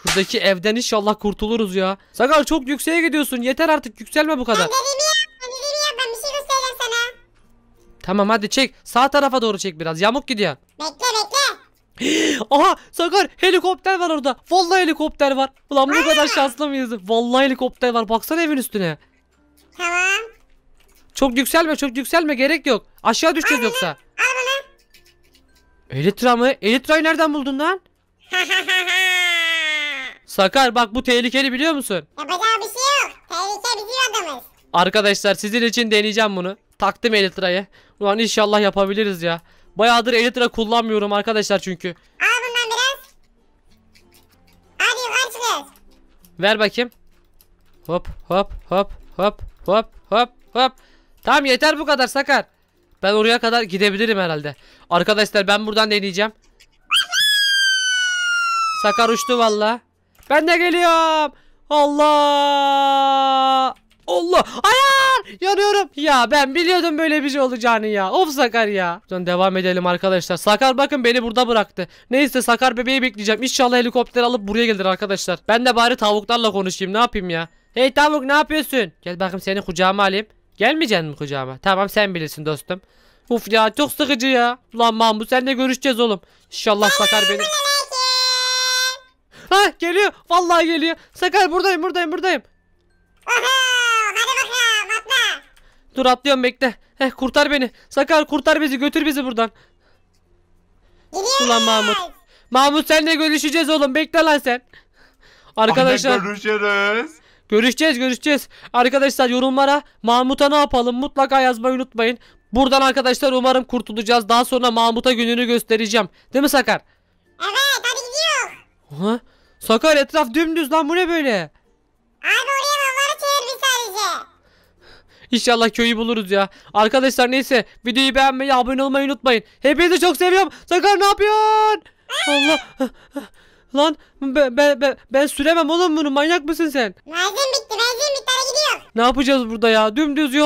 Şuradaki evden inşallah kurtuluruz ya. Sakar çok yükseğe gidiyorsun. Yeter artık, yükselme bu kadar. Ben dediğimi yap, dediğimi yap. Ben bir şey göstereceğim sana. Tamam hadi çek. Sağ tarafa doğru çek biraz. Yamuk gidiyor. Bekle bekle. Aha Sakar, helikopter var orada. Vallahi helikopter var. Ulan bu kadar şanslı mıyız? Vallahi helikopter var. Baksana evin üstüne. Tamam. Çok yükselme, çok yükselme, gerek yok. Aşağı düşeceğiz al yoksa. Al bunu. Elitra mı? Elitra'yı nereden buldun lan? Sakar bak, bu tehlikeli biliyor musun? Yapacağı bir şey yok. Tehlike bizim adamız. Arkadaşlar sizin için deneyeceğim bunu. Taktım Elitra'yı. Ulan inşallah yapabiliriz ya. Bayağıdır Elytra kullanmıyorum arkadaşlar çünkü. Al bundan biraz. Hadi yukarı çıkıyoruz. Ver bakayım. Hop hop hop hop hop hop hop. Tamam, yeter bu kadar Sakar. Ben oraya kadar gidebilirim herhalde. Arkadaşlar ben buradan deneyeceğim. Sakar uçtu valla. Ben de geliyorum. Allah. Allah. Hayır. Yanıyorum. Ya ben biliyordum böyle bir şey olacağını ya. Of Sakar ya. Buradan devam edelim arkadaşlar. Sakar bakın beni burada bıraktı. Neyse Sakar bebeği bekleyeceğim. İnşallah helikopter alıp buraya gelir arkadaşlar. Ben de bari tavuklarla konuşayım. Ne yapayım ya? Hey tavuk, ne yapıyorsun? Gel bakayım, seni kucağıma alayım. Gelmeyeceksin mi kucağıma? Tamam, sen bilirsin dostum. Uf ya, çok sıkıcı ya. Ulan Mahmut, seninle görüşeceğiz oğlum. İnşallah Sakar beni... Ha geliyor. Vallahi geliyor. Sakar buradayım buradayım buradayım. Dur atlıyorum, bekle. Heh, kurtar beni. Sakar kurtar bizi, götür bizi buradan. Geliyoruz. Ulan Mahmut. Mahmut senle görüşeceğiz oğlum, bekle lan sen. Arkadaşlar. Anne, görüşürüz. Görüşeceğiz görüşeceğiz. Arkadaşlar yorumlara Mahmut'a ne yapalım mutlaka yazmayı unutmayın. Buradan arkadaşlar umarım kurtulacağız. Daha sonra Mahmut'a gününü göstereceğim. Değil mi Sakar? Evet hadi gidiyor. Ha? Sakar etraf dümdüz lan, bu ne böyle? Abi oraya malları çevirmiş sadece. İnşallah köyü buluruz ya. Arkadaşlar neyse, videoyu beğenmeyi, abone olmayı unutmayın. Hepinizi çok seviyorum. Sakar ne yapıyorsun? Allah. Lan ben, ben, ben süremem oğlum bunu, manyak mısın sen? Benzin bitti benzin bitti, hadi gidiyor. Ne yapacağız burada ya, dümdüz yol.